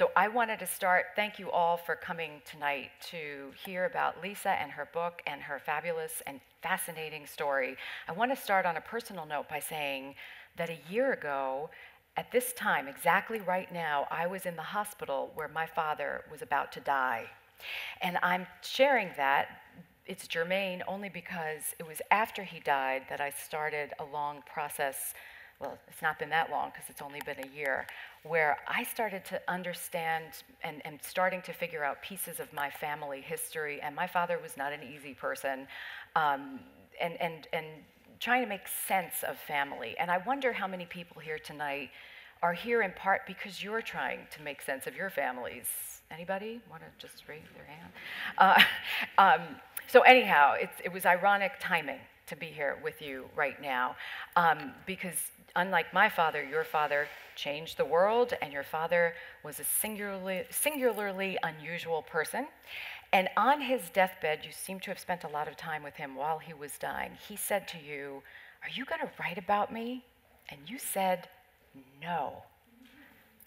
So I wanted to start, thank you all for coming tonight to hear about Lisa and her book and her fabulous and fascinating story. I want to start on a personal note by saying that a year ago, at this time, exactly right now, I was in the hospital where my father was about to die. And I'm sharing that, it's germane, only because it was after he died that I started a long process. Well, it's not been that long because it's only been a year, where I started to understand and am starting to figure out pieces of my family history. And my father was not an easy person, and trying to make sense of family. And I wonder how many people here tonight are here in part because you're trying to make sense of your families. Anybody want to just raise their hand? So anyhow, it was ironic timing to be here with you right now, because unlike my father, your father changed the world, and your father was a singularly unusual person. And on his deathbed, you seem to have spent a lot of time with him while he was dying. He said to you, "Are you going to write about me?" And you said, "No."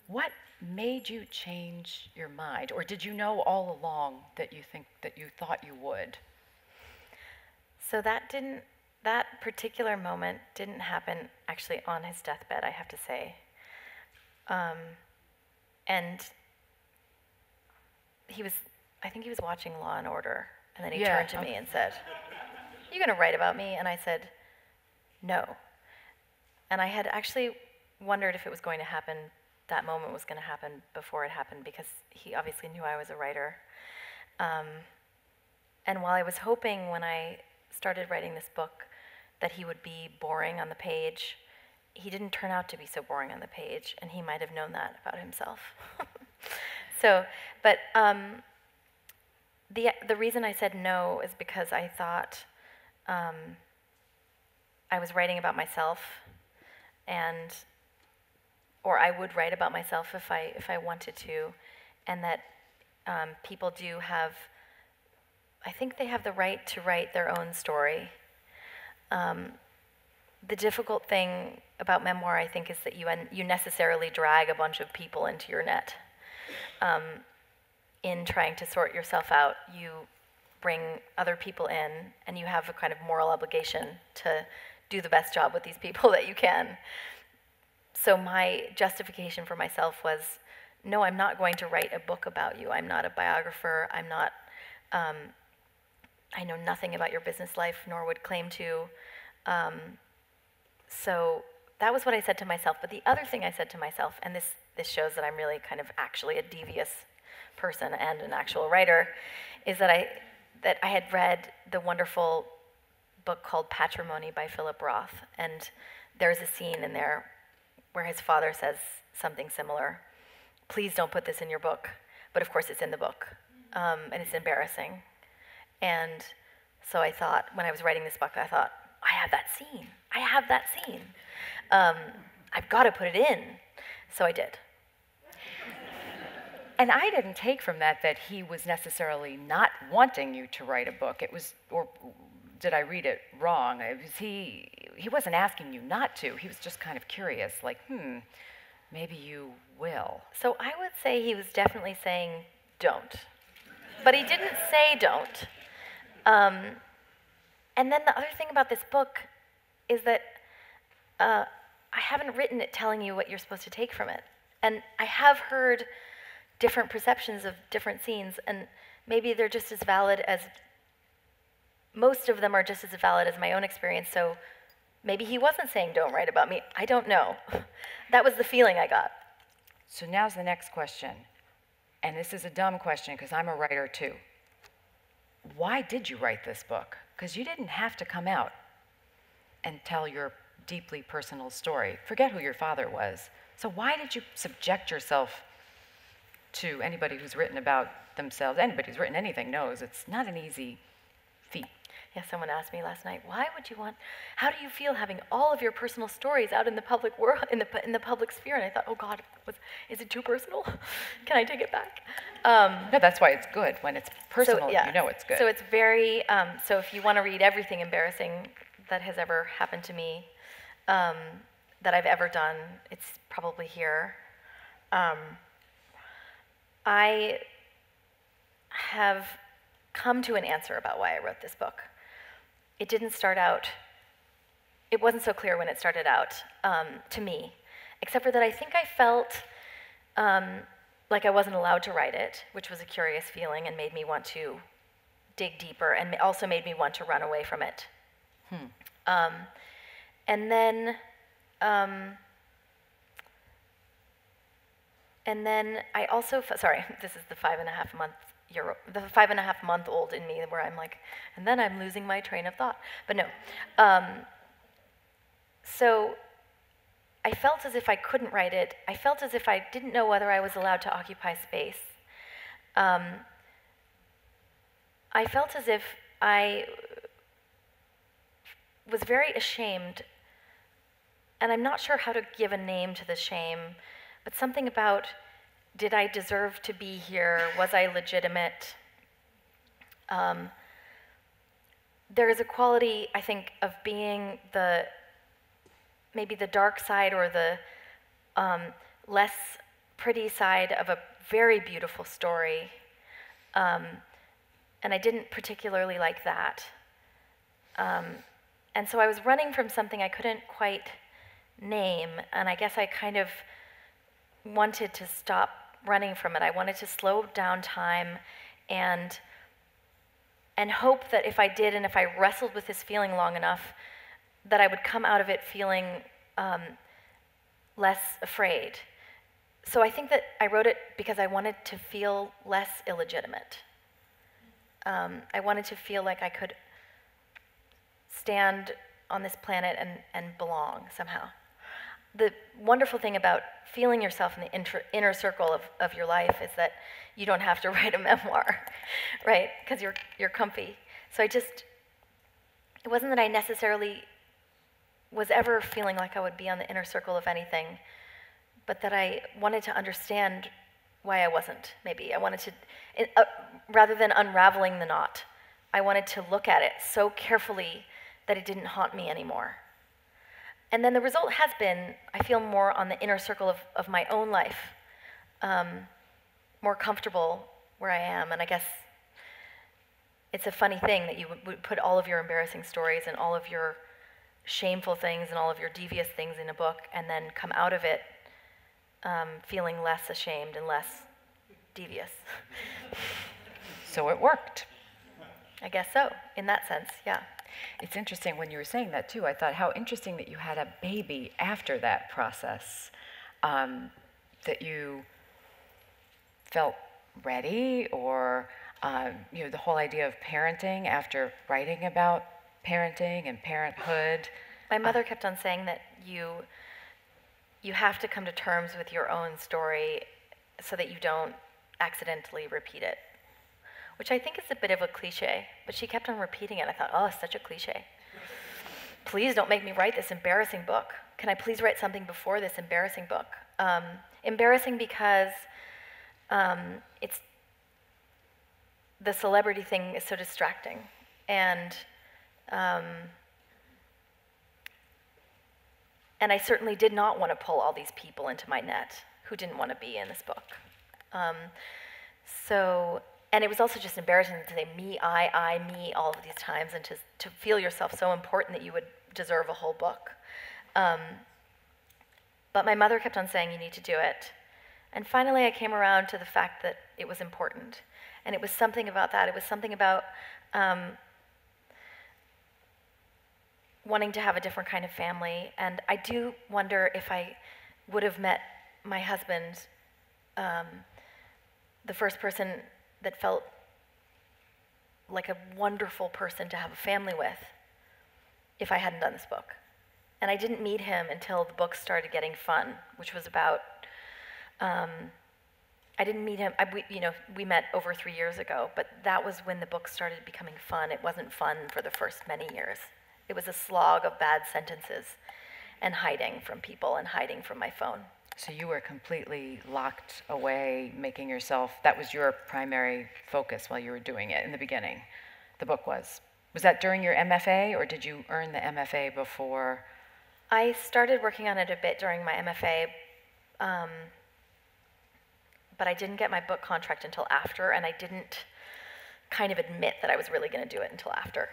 What made you change your mind? Or did you know all along that you thought you would? So that particular moment didn't happen actually on his deathbed, I have to say. And he was, I think he was watching Law and Order, and then he turned to me and said, "Are you going to write about me?" And I said, "No." And I had actually wondered if it was going to happen, that moment was going to happen before it happened, because he obviously knew I was a writer. And while I was hoping when I started writing this book that he would be boring on the page, he didn't turn out to be so boring on the page, and he might have known that about himself. So, but the reason I said no is because I thought I was writing about myself, and or I would write about myself if I wanted to, and that people do have, I think they have the right to write their own story. The difficult thing about memoir, I think, is that you necessarily drag a bunch of people into your net. In trying to sort yourself out, you bring other people in, and you have a kind of moral obligation to do the best job with these people that you can. So my justification for myself was, no, I'm not going to write a book about you. I'm not a biographer. I'm not, I know nothing about your business life, nor would claim to. So that was what I said to myself. But the other thing I said to myself, and this shows that I'm really kind of actually a devious person and an actual writer, is that I had read the wonderful book called Patrimony by Philip Roth. And there's a scene in there where his father says something similar. Please don't put this in your book. But of course, it's in the book. And it's embarrassing. And so I thought, when I was writing this book, I thought, I have that scene. I have that scene. I've got to put it in. So I did. And I didn't take from that he was necessarily not wanting you to write a book. It was, or did I read it wrong? It was he wasn't asking you not to. He was just kind of curious, like, maybe you will. So I would say he was definitely saying, don't. But he didn't say don't. And then the other thing about this book is that I haven't written it telling you what you're supposed to take from it. And I have heard different perceptions of different scenes, and maybe they're just as valid as, most of them are just as valid as my own experience, so maybe he wasn't saying don't write about me. I don't know. That was the feeling I got. So now's the next question. And this is a dumb question because I'm a writer too. Why did you write this book? Because you didn't have to come out and tell your deeply personal story. Forget who your father was. So why did you subject yourself to anybody who's written about themselves? Anybody who's written anything knows it's not an easy feat. Yeah, someone asked me last night, why would you want, how do you feel having all of your personal stories out in the public world, in the public sphere? And I thought, oh God, is it too personal? Can I take it back? No, that's why it's good. When it's personal, so, yeah. You know it's good. So it's very, so if you want to read everything embarrassing that has ever happened to me, that I've ever done, it's probably here. I have come to an answer about why I wrote this book. It didn't start out, it wasn't so clear when it started out to me, except for that I think I felt like I wasn't allowed to write it, which was a curious feeling and made me want to dig deeper and also made me want to run away from it. And then I also, sorry, this is the 5.5 month old in me where I'm like, and then I'm losing my train of thought, but no. So I felt as if I couldn't write it. I felt as if I didn't know whether I was allowed to occupy space. I felt as if I was very ashamed, and I'm not sure how to give a name to the shame, but something about, did I deserve to be here? Was I legitimate? There is a quality, I think, of being the, maybe the dark side or the less pretty side of a very beautiful story. And I didn't particularly like that. And so I was running from something I couldn't quite name, and I guess I kind of wanted to stop running from it. I wanted to slow down time and hope that if I did and if I wrestled with this feeling long enough, that I would come out of it feeling less afraid. So I think that I wrote it because I wanted to feel less illegitimate. I wanted to feel like I could stand on this planet and belong somehow. The wonderful thing about feeling yourself in the inner circle of your life is that you don't have to write a memoir, right? Because you're comfy. So I just, it wasn't that I necessarily was ever feeling like I would be on the inner circle of anything, but that I wanted to understand why I wasn't, maybe. I wanted to, rather than unraveling the knot, I wanted to look at it so carefully that it didn't haunt me anymore. And then the result has been, I feel more on the inner circle of my own life, more comfortable where I am. And I guess it's a funny thing that you would put all of your embarrassing stories and all of your shameful things and all of your devious things in a book and then come out of it feeling less ashamed and less devious. So it worked. I guess so, in that sense, yeah. It's interesting when you were saying that too. I thought how interesting that you had a baby after that process, that you felt ready, or you know, the whole idea of parenting after writing about parenting and parenthood. My mother kept on saying that you have to come to terms with your own story so that you don't accidentally repeat it. Which I think is a bit of a cliche, but she kept on repeating it. I thought, oh, it's such a cliche. Please don't make me write this embarrassing book. Can I please write something before this embarrassing book? Embarrassing because it's, the celebrity thing is so distracting. And I certainly did not want to pull all these people into my net who didn't want to be in this book. And it was also just embarrassing to say me, I, me all of these times, and to feel yourself so important that you would deserve a whole book. But my mother kept on saying, you need to do it. And finally I came around to the fact that it was important. And it was something about that. It was something about wanting to have a different kind of family. And I do wonder if I would have met my husband, the first person that felt like a wonderful person to have a family with, if I hadn't done this book. And I didn't meet him until the book started getting fun, which was about, I didn't meet him, we met over 3 years ago, but that was when the book started becoming fun. It wasn't fun for the first many years. It was a slog of bad sentences and hiding from people and hiding from my phone. So you were completely locked away, making yourself, that was your primary focus while you were doing it in the beginning, the book was. Was that during your MFA, or did you earn the MFA before? I started working on it a bit during my MFA, but I didn't get my book contract until after, and I didn't kind of admit that I was really going to do it until after.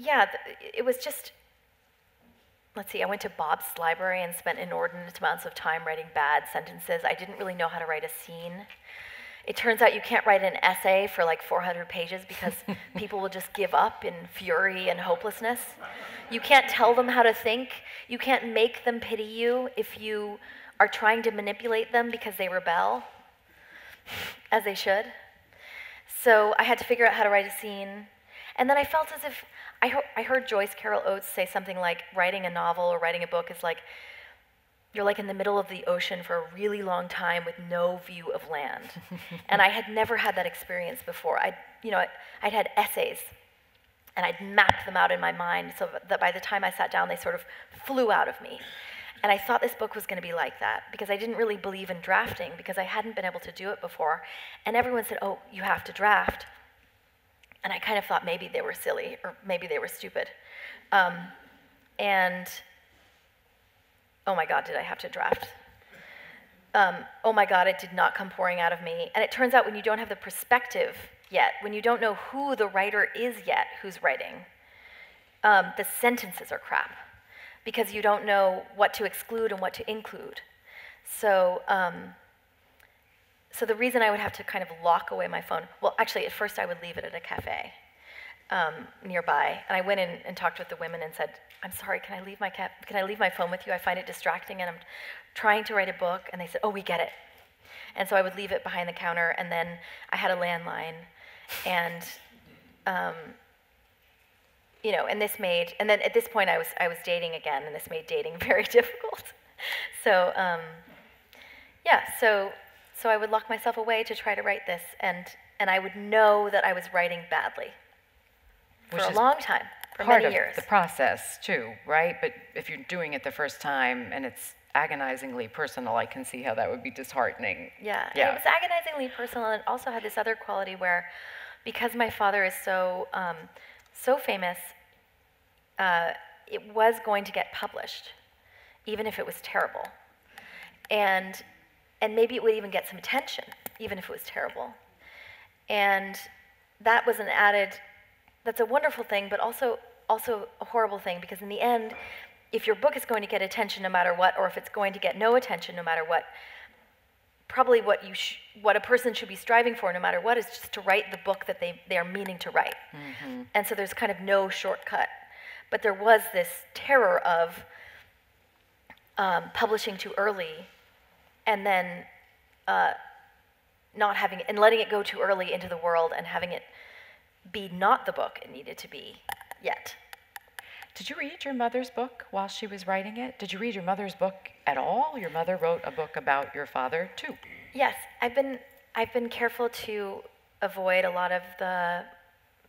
Yeah, it was just, let's see, I went to Bob's library and spent inordinate amounts of time writing bad sentences. I didn't really know how to write a scene. It turns out you can't write an essay for like 400 pages because people will just give up in fury and hopelessness. You can't tell them how to think. You can't make them pity you if you are trying to manipulate them because they rebel, as they should. So I had to figure out how to write a scene. And then I felt as if, I heard Joyce Carol Oates say something like, writing a novel or writing a book is like, you're like in the middle of the ocean for a really long time with no view of land. And I had never had that experience before. I'd had essays, and I'd mapped them out in my mind so that by the time I sat down, they sort of flew out of me. And I thought this book was going to be like that, because I didn't really believe in drafting, because I hadn't been able to do it before. And everyone said, oh, you have to draft. And I kind of thought maybe they were silly, or maybe they were stupid. Oh my God, did I have to draft? Oh my God, it did not come pouring out of me. And it turns out when you don't have the perspective yet, when you don't know who the writer is yet who's writing, the sentences are crap, because you don't know what to exclude and what to include. So, so the reason I would have to kind of lock away my phone, well, actually, at first I would leave it at a cafe nearby, and I went in and talked with the women and said, I'm sorry, can I leave my phone with you? I find it distracting, and I'm trying to write a book, and they said, oh, we get it. And so I would leave it behind the counter, and then I had a landline, and and then at this point I was dating again, and this made dating very difficult. So so I would lock myself away to try to write this, and I would know that I was writing badly for a long time, for many years. Part of the process too, right? But if you're doing it the first time and it's agonizingly personal, I can see how that would be disheartening. Yeah, yeah. It was agonizingly personal, and it also had this other quality where, because my father is so so famous, it was going to get published, even if it was terrible. And maybe it would even get some attention, even if it was terrible. And that was an added, that's a wonderful thing, but also a horrible thing, because in the end, if your book is going to get attention no matter what, or if it's going to get no attention no matter what, probably what a person should be striving for no matter what is just to write the book that they are meaning to write. Mm-hmm. And so there's kind of no shortcut. But there was this terror of publishing too early, and then not having it, and letting it go too early into the world, and having it be not the book it needed to be yet. Did you read your mother's book while she was writing it? Did you read your mother's book at all? Your mother wrote a book about your father too. Yes, I've been careful to avoid a lot of the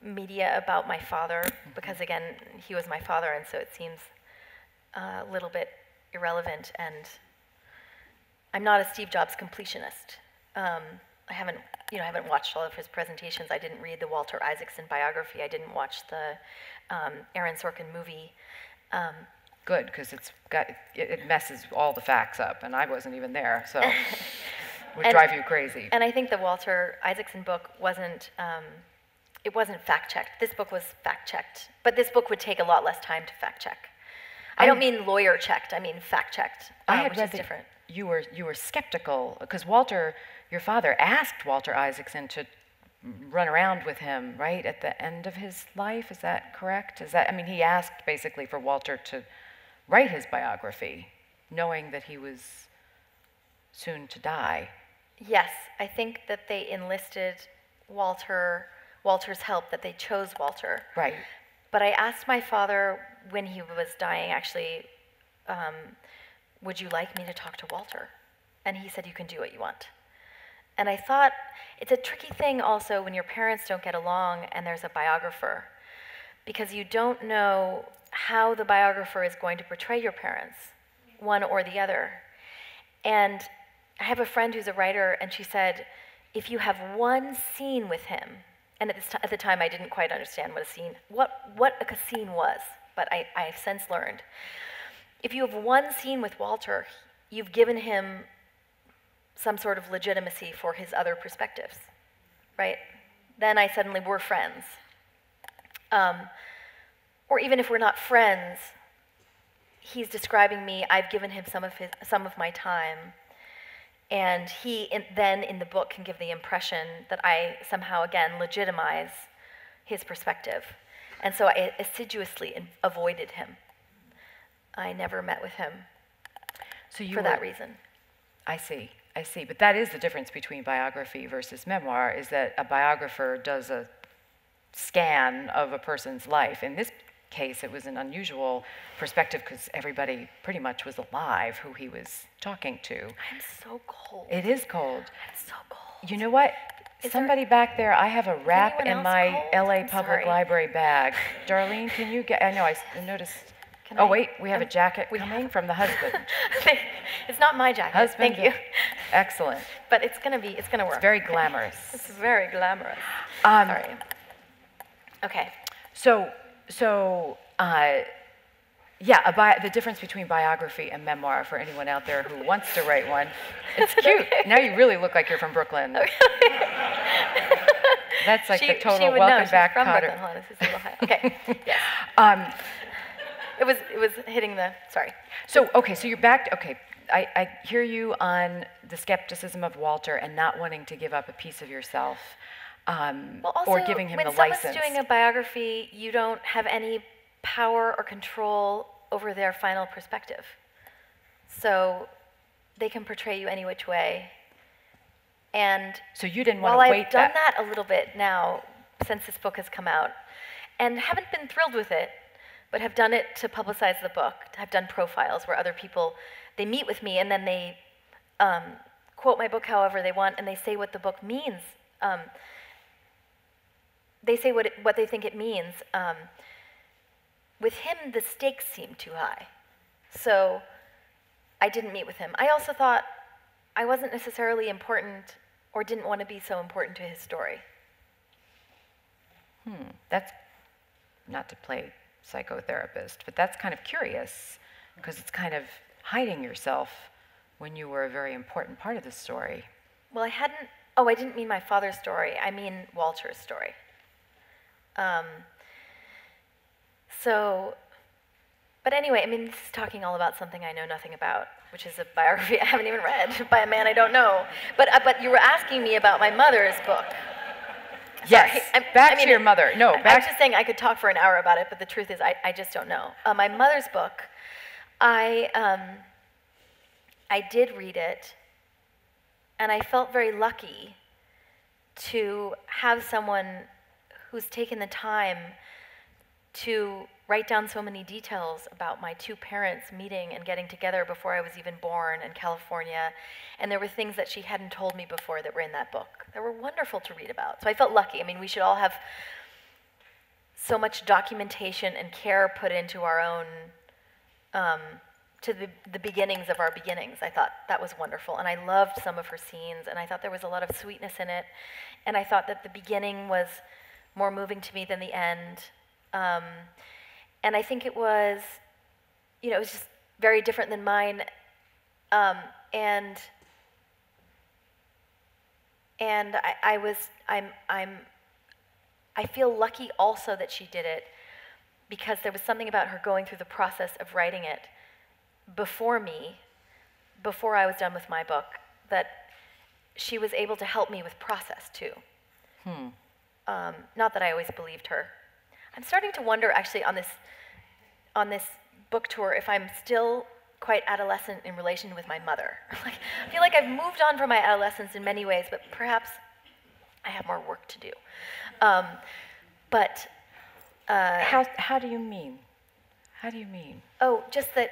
media about my father, because again, he was my father, and so it seems a little bit irrelevant, and I'm not a Steve Jobs completionist. I haven't watched all of his presentations. I didn't read the Walter Isaacson biography. I didn't watch the Aaron Sorkin movie. Good, because it messes all the facts up, and I wasn't even there, so it would drive you crazy. And I think the Walter Isaacson book wasn't, it wasn't fact-checked. This book was fact-checked, but this book would take a lot less time to fact-check. I don't mean lawyer-checked, I mean fact-checked, which is different. You were skeptical, because Walter, your father, asked Walter Isaacson to run around with him, right, at the end of his life, is that correct? I mean, he asked basically for Walter to write his biography, knowing that he was soon to die. Yes, I think that they enlisted Walter's help, that they chose Walter. Right. But I asked my father when he was dying, actually, would you like me to talk to Walter? And he said, you can do what you want. And I thought, it's a tricky thing also when your parents don't get along and there's a biographer, because you don't know how the biographer is going to portray your parents, one or the other. And I have a friend who's a writer, and she said, if you have one scene with him, and at the time I didn't quite understand what a scene was but I've since learned. If you have one scene with Walter, you've given him some sort of legitimacy for his other perspectives, right? Then I suddenly, we're friends. Or even if we're not friends, he's describing me, I've given him some of my time, and he then in the book can give the impression that I somehow, again, legitimize his perspective. And so I assiduously avoided him. I never met with him for that reason. I see, I see. But that is the difference between biography versus memoir, is that a biographer does a scan of a person's life. In this case, it was an unusual perspective because everybody pretty much was alive who he was talking to. I'm so cold. It is cold. I'm so cold. You know what? Somebody back there, I have a wrap in my LA Public Library bag. Darlene, can you get, I know, I noticed. Oh, wait, we have a jacket coming from the husband. It's not my jacket, husband, thank you. Excellent. But it's going to be, it's going to work. It's very glamorous. It's very glamorous. Sorry. Okay. So yeah, the difference between biography and memoir for anyone out there who wants to write one. It's cute. Okay. Now you really look like you're from Brooklyn. Okay. That's like the total welcome back Cotter. Okay. Yes. It was hitting the, sorry. So, okay, so you're back, okay, I hear you on the skepticism of Walter and not wanting to give up a piece of yourself, well, also, or giving him the license. When someone's doing a biography, you don't have any power or control over their final perspective. So they can portray you any which way. And so you didn't want to wait. Well, I've done that a little bit now since this book has come out and haven't been thrilled with it, but have done it to publicize the book. I've done profiles where other people, they meet with me and then they quote my book however they want and they say what the book means. They say what they think it means. With him, the stakes seemed too high. So I didn't meet with him. I also thought I wasn't necessarily important or didn't want to be so important to his story. That's not to play psychotherapist, but that's kind of curious because it's kind of hiding yourself when you were a very important part of the story. Well, I hadn't, oh, I didn't mean my father's story, I mean Walter's story. So, but anyway, I mean, this is talking all about something I know nothing about, which is a biography I haven't even read by a man I don't know. But you were asking me about my mother's book. Yes, back to your mother. No, back. I was just saying I could talk for an hour about it, but the truth is I just don't know. My mother's book, I did read it, and I felt very lucky to have someone who's taken the time to write down so many details about my two parents meeting and getting together before I was even born in California. And there were things that she hadn't told me before that were in that book that were wonderful to read about. So I felt lucky. I mean, we should all have so much documentation and care put into our own, to the beginnings of our beginnings. I thought that was wonderful. And I loved some of her scenes, and I thought there was a lot of sweetness in it. And I thought that the beginning was more moving to me than the end. And I think it was, you know, it was just very different than mine, and I feel lucky also that she did it because there was something about her going through the process of writing it before me, before I was done with my book, that she was able to help me with process too. Not that I always believed her. I'm starting to wonder, actually, on this book tour, if I'm still quite adolescent in relation with my mother. Like, I feel like I've moved on from my adolescence in many ways, but perhaps I have more work to do. How do you mean? How do you mean? Oh, just that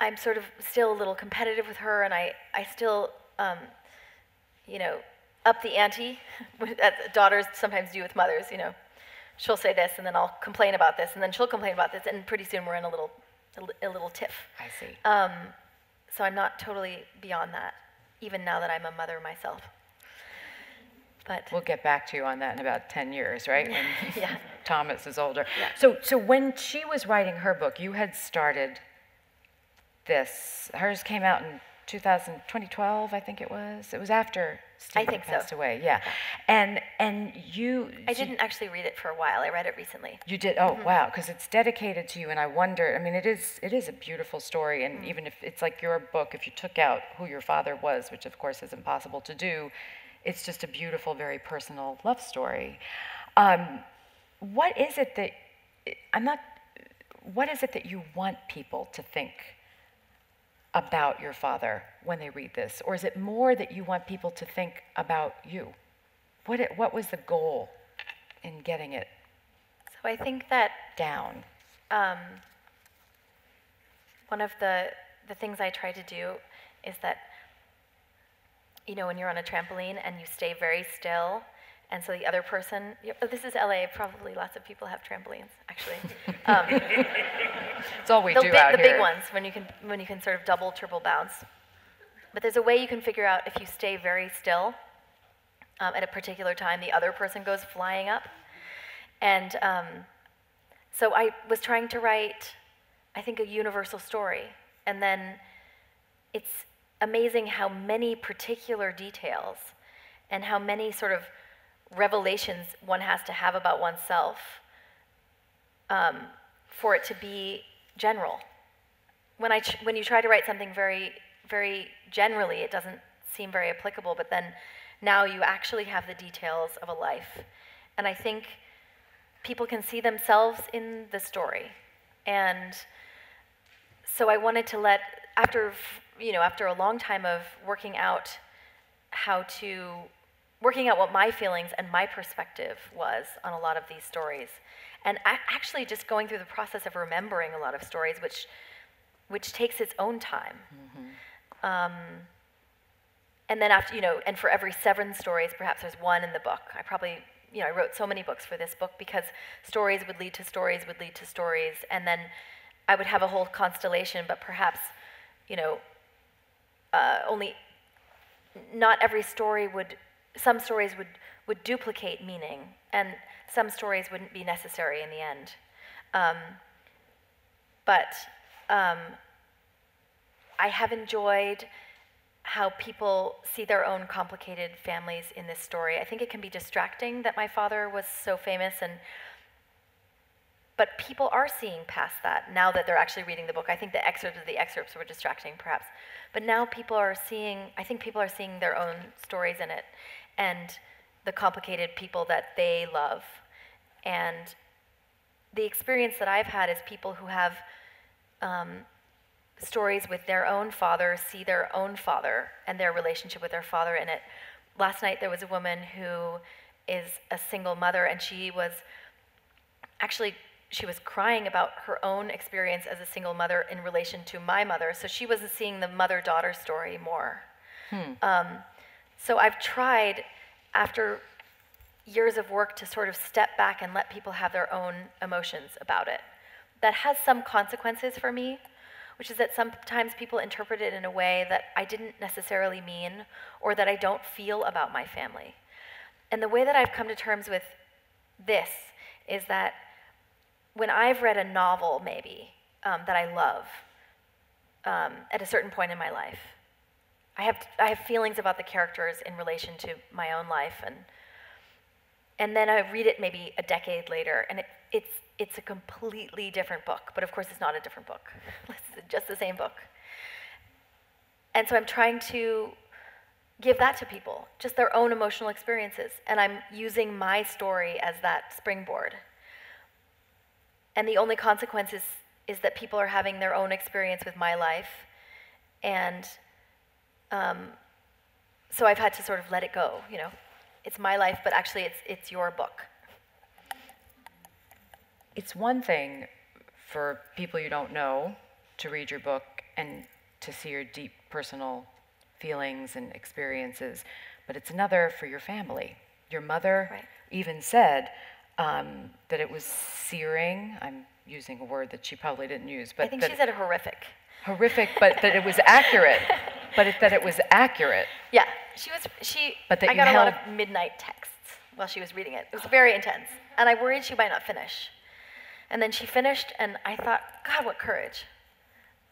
I'm sort of still a little competitive with her, and I still, you know, up the ante, as daughters sometimes do with mothers, you know. She'll say this, and then I'll complain about this, and then she'll complain about this, and pretty soon we're in a little tiff. I see. So I'm not totally beyond that, even now that I'm a mother myself. But we'll get back to you on that in about 10 years, right? When yeah. Thomas is older. Yeah. So when she was writing her book, you had started this. Hers came out in 2012, I think it was. It was after Steve passed away. Yeah. And you... I didn't actually read it for a while. I read it recently. You did? Oh, mm-hmm. Wow. Because it's dedicated to you, and I wonder, I mean, it is a beautiful story, and even if it's like your book, if you took out who your father was, which of course is impossible to do, it's just a beautiful, very personal love story. What is it that... What is it that you want people to think about your father when they read this? Or is it more that you want people to think about you? What was the goal in getting it? So I think that down. One of the things I try to do is that, you know, when you're on a trampoline and you stay very still, and so the other person, this is LA, probably lots of people have trampolines, actually. It's all we do out here. The big ones, when you can sort of double, triple bounce. But there's a way you can figure out if you stay very still at a particular time, the other person goes flying up. And so I was trying to write, I think, a universal story. And then it's amazing how many particular details and how many sort of revelations one has to have about oneself for it to be general. When you try to write something very, very generally, it doesn't seem very applicable, but then now you actually have the details of a life. And I think people can see themselves in the story. And so I wanted to let, after a long time of working out what my feelings and my perspective was on a lot of these stories. And actually just going through the process of remembering a lot of stories, which takes its own time. Mm-hmm. And then after, and for every 7 stories, perhaps there's one in the book. I probably, I wrote so many books for this book because stories would lead to stories would lead to stories. And then I would have a whole constellation, but perhaps, not every story would... Some stories would duplicate meaning, and some stories wouldn't be necessary in the end. But I have enjoyed how people see their own complicated families in this story. I think it can be distracting that my father was so famous, but people are seeing past that now that they're actually reading the book. I think the excerpts were distracting, perhaps. But now people are seeing their own stories in it, and the complicated people that they love. And the experience that I've had is people who have stories with their own father, see their own father and their relationship with their father in it. Last night there was a woman who is a single mother, and she was crying about her own experience as a single mother in relation to my mother, so she wasn't seeing the mother-daughter story more. So I've tried, after years of work, to sort of step back and let people have their own emotions about it. That has some consequences for me, which is that sometimes people interpret it in a way that I didn't necessarily mean, or that I don't feel about my family. And the way that I've come to terms with this is that when I've read a novel, maybe, that I love at a certain point in my life, I have feelings about the characters in relation to my own life, and then I read it maybe a decade later, and it's a completely different book, but of course it's not a different book. It's just the same book. And so I'm trying to give that to people, just their own emotional experiences, and I'm using my story as that springboard. And the only consequence is that people are having their own experience with my life. And so I've had to sort of let it go, It's my life, but actually it's your book. It's one thing for people you don't know to read your book and to see your deep personal feelings and experiences, but it's another for your family. Your mother even said, that it was searing. I'm using a word that she probably didn't use, but I think she said horrific. Horrific, but that it was accurate. But that it was accurate. Yeah, she was. But that I got a lot of midnight texts. while she was reading it. It was very intense, and I worried she might not finish. And then she finished, and I thought, God, what courage.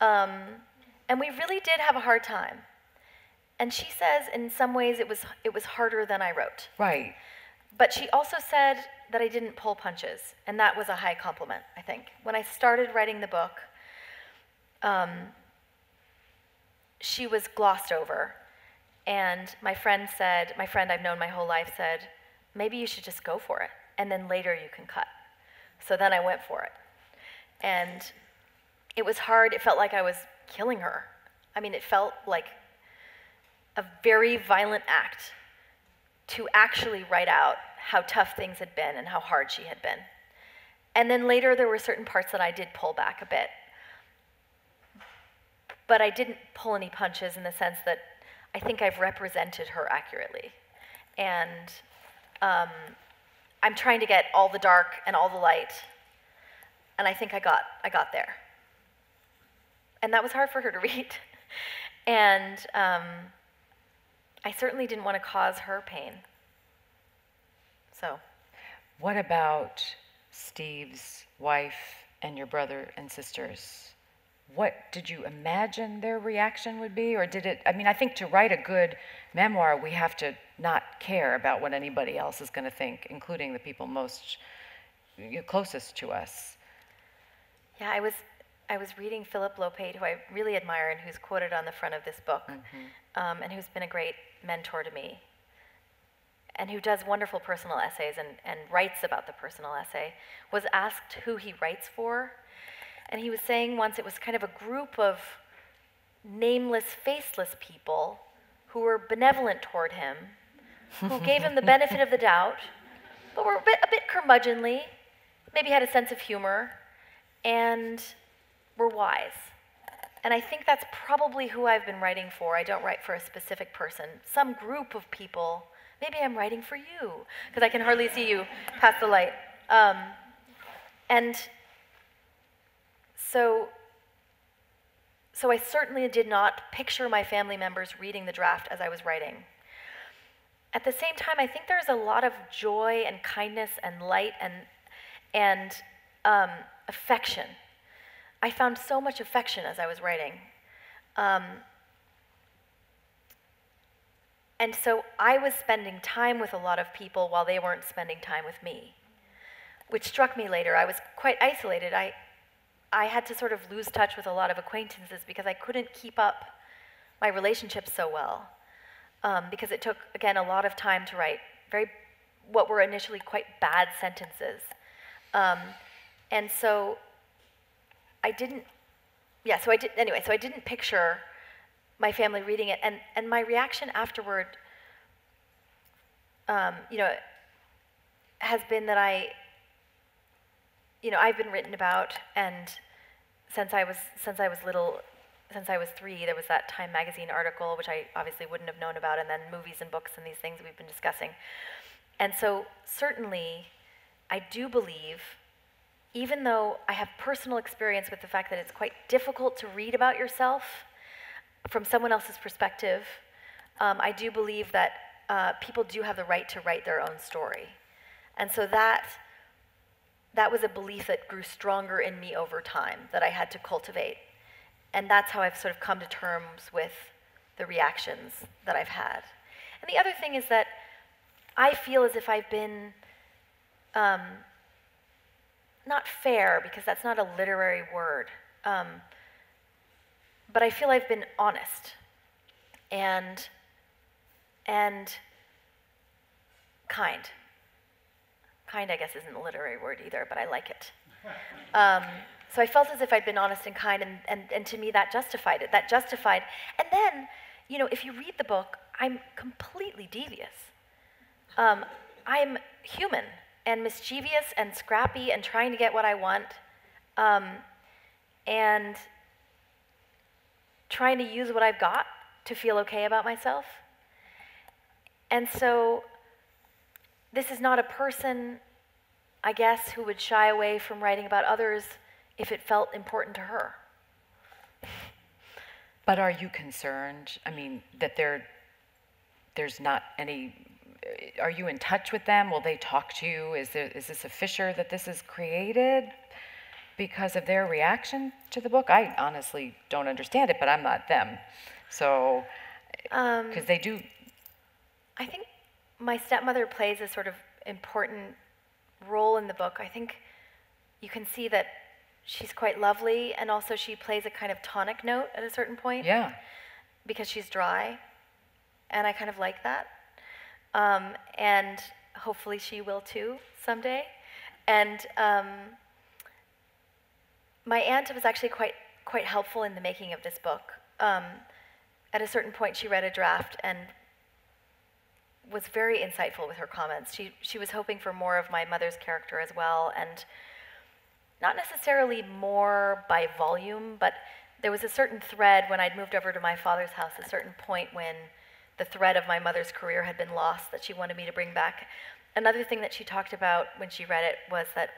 And we really did have a hard time. And she says, in some ways, it was harder than I wrote. Right. But she also said that I didn't pull punches, and that was a high compliment, I think. When I started writing the book, she was glossed over. And my friend I've known my whole life said, maybe you should just go for it, and then later you can cut. So then I went for it. And it was hard. It felt like I was killing her. I mean, it felt like a very violent act to actually write out how tough things had been and how hard she had been. And then later there were certain parts that I did pull back a bit. But I didn't pull any punches in the sense that I think I've represented her accurately. And I'm trying to get all the dark and all the light, and I think I got there. And that was hard for her to read. And I certainly didn't want to cause her pain. So. What about Steve's wife and your brother and sisters? What did you imagine their reaction would be? Or did it, I mean, I think to write a good memoir, we have to not care about what anybody else is going to think, including the people most closest to us. Yeah, I was reading Philip Lopate, who I really admire and who's quoted on the front of this book, and who's been a great mentor to me, and who does wonderful personal essays and writes about the personal essay, was asked who he writes for. And he was saying once it was kind of a group of nameless, faceless people who were benevolent toward him, who gave him the benefit of the doubt, but were a bit curmudgeonly, maybe had a sense of humor, and were wise. And I think that's probably who I've been writing for. I don't write for a specific person. Some group of people. Maybe I'm writing for you, because I can hardly see you past the light. So I certainly did not picture my family members reading the draft as I was writing. At the same time, I think there's a lot of joy and kindness and light and affection. I found so much affection as I was writing. And so I was spending time with a lot of people while they weren't spending time with me, which struck me later. I was quite isolated. I had to sort of lose touch with a lot of acquaintances because I couldn't keep up my relationships so well, because it took, again, a lot of time to write what were initially quite bad sentences. And so I didn't, yeah, so I did, anyway, so I didn't picture my family reading it, and my reaction afterward, has been that I've been written about, and since I was 3, there was that Time magazine article, which I obviously wouldn't have known about, and then movies and books and these things we've been discussing. And so certainly, I do believe, even though I have personal experience with the fact that it's quite difficult to read about yourself from someone else's perspective, I do believe that people do have the right to write their own story. And so that was a belief that grew stronger in me over time that I had to cultivate. And that's how I've sort of come to terms with the reactions that I've had. And the other thing is that I feel as if I've been not fair, because that's not a literary word, but I feel I've been honest and kind. Kind, I guess, isn't a literary word either, but I like it. So I felt as if I'd been honest and kind, and to me that justified it. That justified. And then, if you read the book, I'm completely devious. I'm human and mischievous and scrappy and trying to get what I want, and trying to use what I've got to feel okay about myself. And so this is not a person, I guess, who would shy away from writing about others if it felt important to her. But are you concerned, I mean, that there's not any are you in touch with them? Will they talk to you? Is this a fissure that this is created because of their reaction to the book? I honestly don't understand it, but I'm not them. So, because they do. I think my stepmother plays a sort of important role in the book. I think you can see that she's quite lovely, and also she plays a kind of tonic note at a certain point. Yeah. Because she's dry, and I kind of like that. And hopefully she will too someday. And my aunt was actually quite helpful in the making of this book. At a certain point, she read a draft and was very insightful with her comments. She was hoping for more of my mother's character as well, and not necessarily more by volume, but there was a certain thread when I'd moved over to my father's house, a certain point when the thread of my mother's career had been lost that she wanted me to bring back. Another thing that she talked about when she read it was that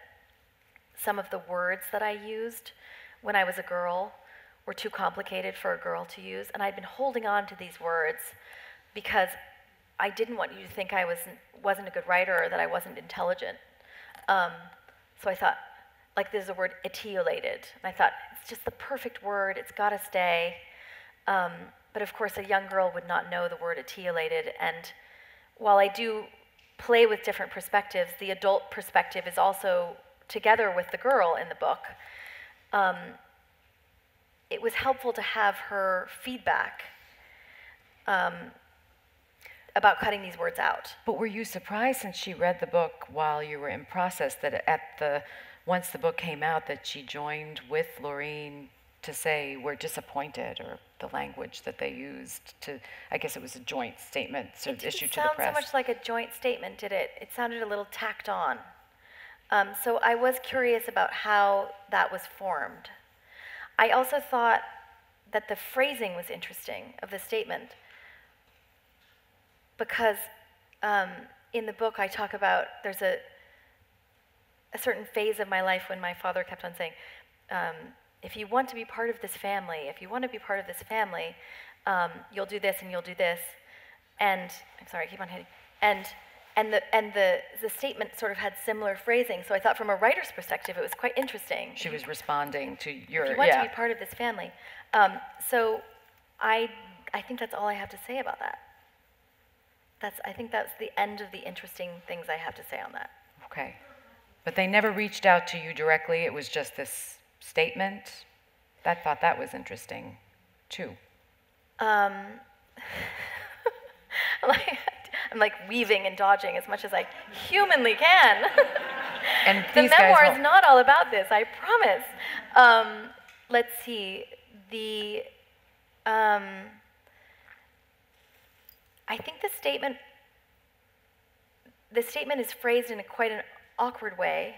some of the words that I used when I was a girl were too complicated for a girl to use, and I'd been holding on to these words because I didn't want you to think I wasn't a good writer or that I wasn't intelligent. So I thought, like, there's a word, etiolated. And I thought, it's just the perfect word, it's gotta stay. But of course, a young girl would not know the word etiolated. And while I do play with different perspectives, the adult perspective is also together with the girl in the book. It was helpful to have her feedback about cutting these words out. But were you surprised, since she read the book while you were in process, that once the book came out, that she joined with Laureen to say, we're disappointed, or the language that they used to, I guess it was a joint statement sort of issued to the press? It didn't sound so much like a joint statement, did it? It sounded a little tacked on. So I was curious about how that was formed. I also thought that the phrasing was interesting of the statement, because in the book I talk about, there's a certain phase of my life when my father kept on saying, if you want to be part of this family, you'll do this and you'll do this. And, I'm sorry, I keep on hitting. And the statement sort of had similar phrasing, so I thought from a writer's perspective it was quite interesting. She was responding to your, yeah. If you want to be part of this family. So I think that's all I have to say about that. I think that's the end of the interesting things I have to say on that. Okay. But they never reached out to you directly, it was just this statement? I thought that was interesting, too. I'm like weaving and dodging as much as I humanly can. And the memoir is not all about this, I promise. Let's see. I think the statement is phrased in quite an awkward way,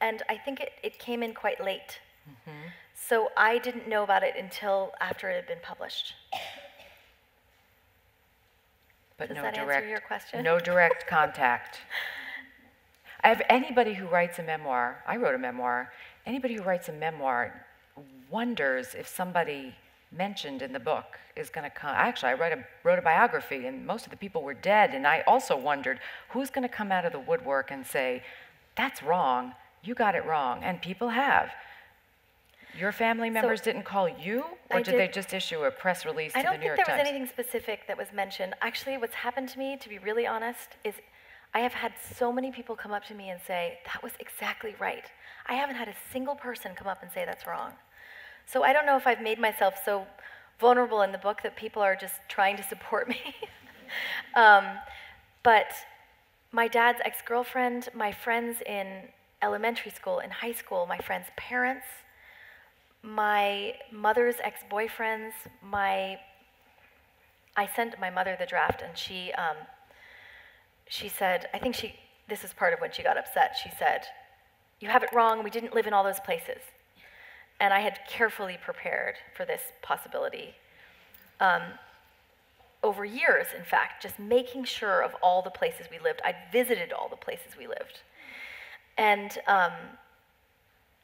and I think it came in quite late. Mm-hmm. So I didn't know about it until after it had been published. But does that answer your question? No direct contact. Anybody who writes a memoir, I wrote a memoir, anybody who writes a memoir wonders if somebody mentioned in the book is going to come. Actually, I wrote a biography, and most of the people were dead, and I also wondered who's going to come out of the woodwork and say, that's wrong, you got it wrong, and people have. Your family members didn't call you, or did they just issue a press release to the New York Times? I don't think there was anything specific that was mentioned. Actually, what's happened to me, to be really honest, is I have had so many people come up to me and say, that was exactly right. I haven't had a single person come up and say that's wrong. So I don't know if I've made myself so vulnerable in the book that people are just trying to support me. But my dad's ex-girlfriend, my friends in elementary school, in high school, my friends' parents, my mother's ex-boyfriends, I sent my mother the draft, and she said, I think this is part of when she got upset, she said, you have it wrong, we didn't live in all those places. And I had carefully prepared for this possibility over years, in fact, just making sure of all the places we lived. I'd visited all the places we lived. And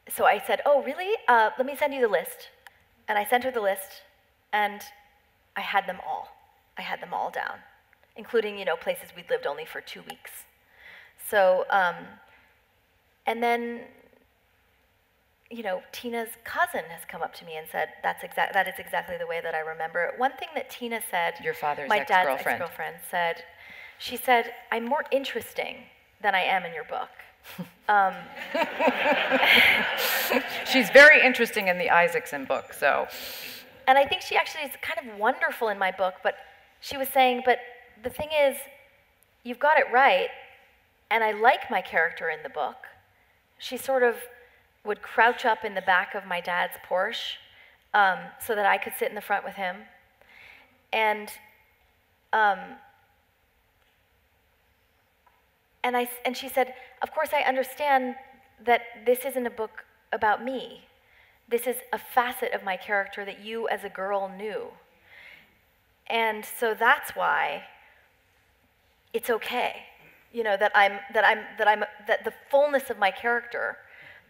so I said, oh, really? Let me send you the list. And I sent her the list, and I had them all. I had them all down. including, you know, places we'd lived only for 2 weeks. So, and then, you know, Tina's cousin has come up to me and said, that is exactly the way that I remember it. One thing that Tina said, my dad's ex-girlfriend said, she said, I'm more interesting than I am in your book. She's very interesting in the Isaacson book, so. And I think she actually is kind of wonderful in my book, but she was saying, but the thing is, you've got it right, and I like my character in the book. She sort of would crouch up in the back of my dad's Porsche so that I could sit in the front with him. And she said, of course I understand that this isn't a book about me. This is a facet of my character that you as a girl knew. And so that's why it's okay, you know, that the fullness of my character,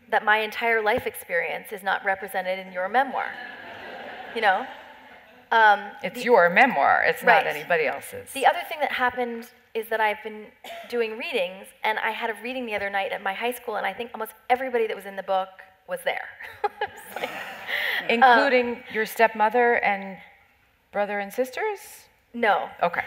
that my entire life experience is not represented in your memoir, you know? It's your memoir, it's not anybody else's. The other thing that happened is that I've been doing readings, and I had a reading the other night at my high school, and I think almost everybody that was in the book was there. Like, including your stepmother and brother and sisters? No. Okay.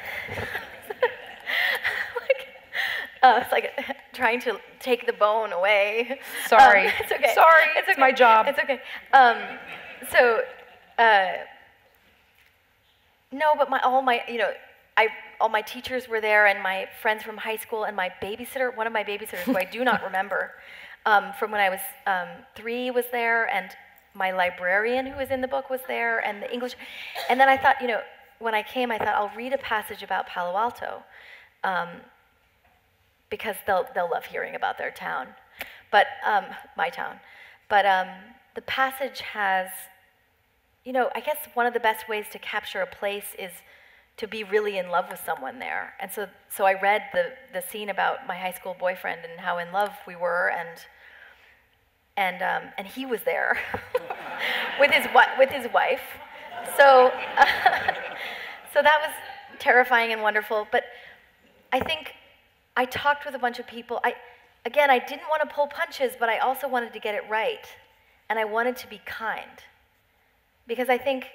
It's like trying to take the bone away. Sorry. It's okay. Sorry, it's okay. My job. It's okay. No, but all my teachers were there, and my friends from high school, and my babysitter, one of my babysitters who I do not remember, from when I was 3 was there, and my librarian who was in the book was there, and the English. And then I thought, you know, when I came, I thought, I'll read a passage about Palo Alto, because they'll love hearing about their town, but my town. But the passage has, you know, I guess one of the best ways to capture a place is to be really in love with someone there. And so I read the scene about my high school boyfriend and how in love we were, and he was there with his wife. So so that was terrifying and wonderful. But I think I talked with a bunch of people. I didn't want to pull punches, but I also wanted to get it right, and I wanted to be kind, because I think,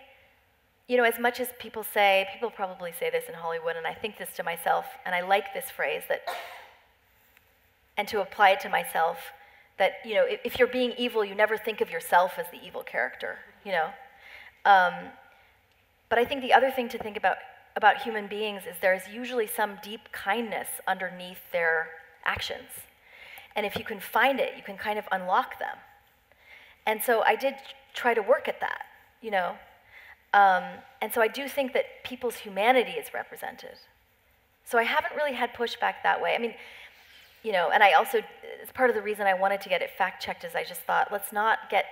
you know, as much as people probably say this in Hollywood, and I think this to myself, and I like this phrase that, and to apply it to myself, that, you know, if you're being evil, you never think of yourself as the evil character, you know. But I think the other thing to think about human beings is there's usually some deep kindness underneath their actions. And if you can find it, you can kind of unlock them. And so I did try to work at that, you know. And so I do think that people's humanity is represented. So I haven't really had pushback that way. I mean, you know, and I also, it's part of the reason I wanted to get it fact-checked is I just thought, let's not get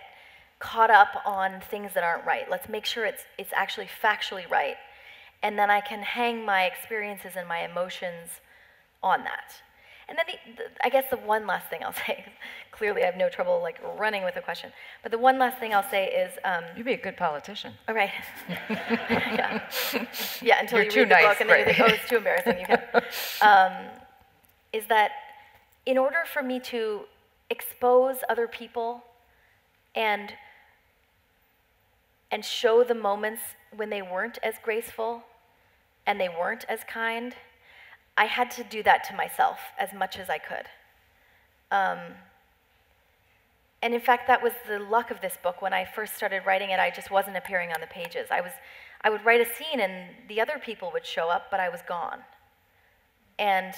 caught up on things that aren't right. Let's make sure it's actually factually right. And then I can hang my experiences and my emotions on that. And then I guess the one last thing I'll say, clearly I have no trouble like running with a question, but the one last thing I'll say is... You'd be a good politician. All right. Yeah, until you read the book and then you think, oh, it's too embarrassing, you can. Is that in order for me to expose other people and show the moments when they weren't as graceful and they weren't as kind, I had to do that to myself as much as I could. And in fact, that was the luck of this book. When I first started writing it, I just wasn't appearing on the pages. I would write a scene and the other people would show up, but I was gone. And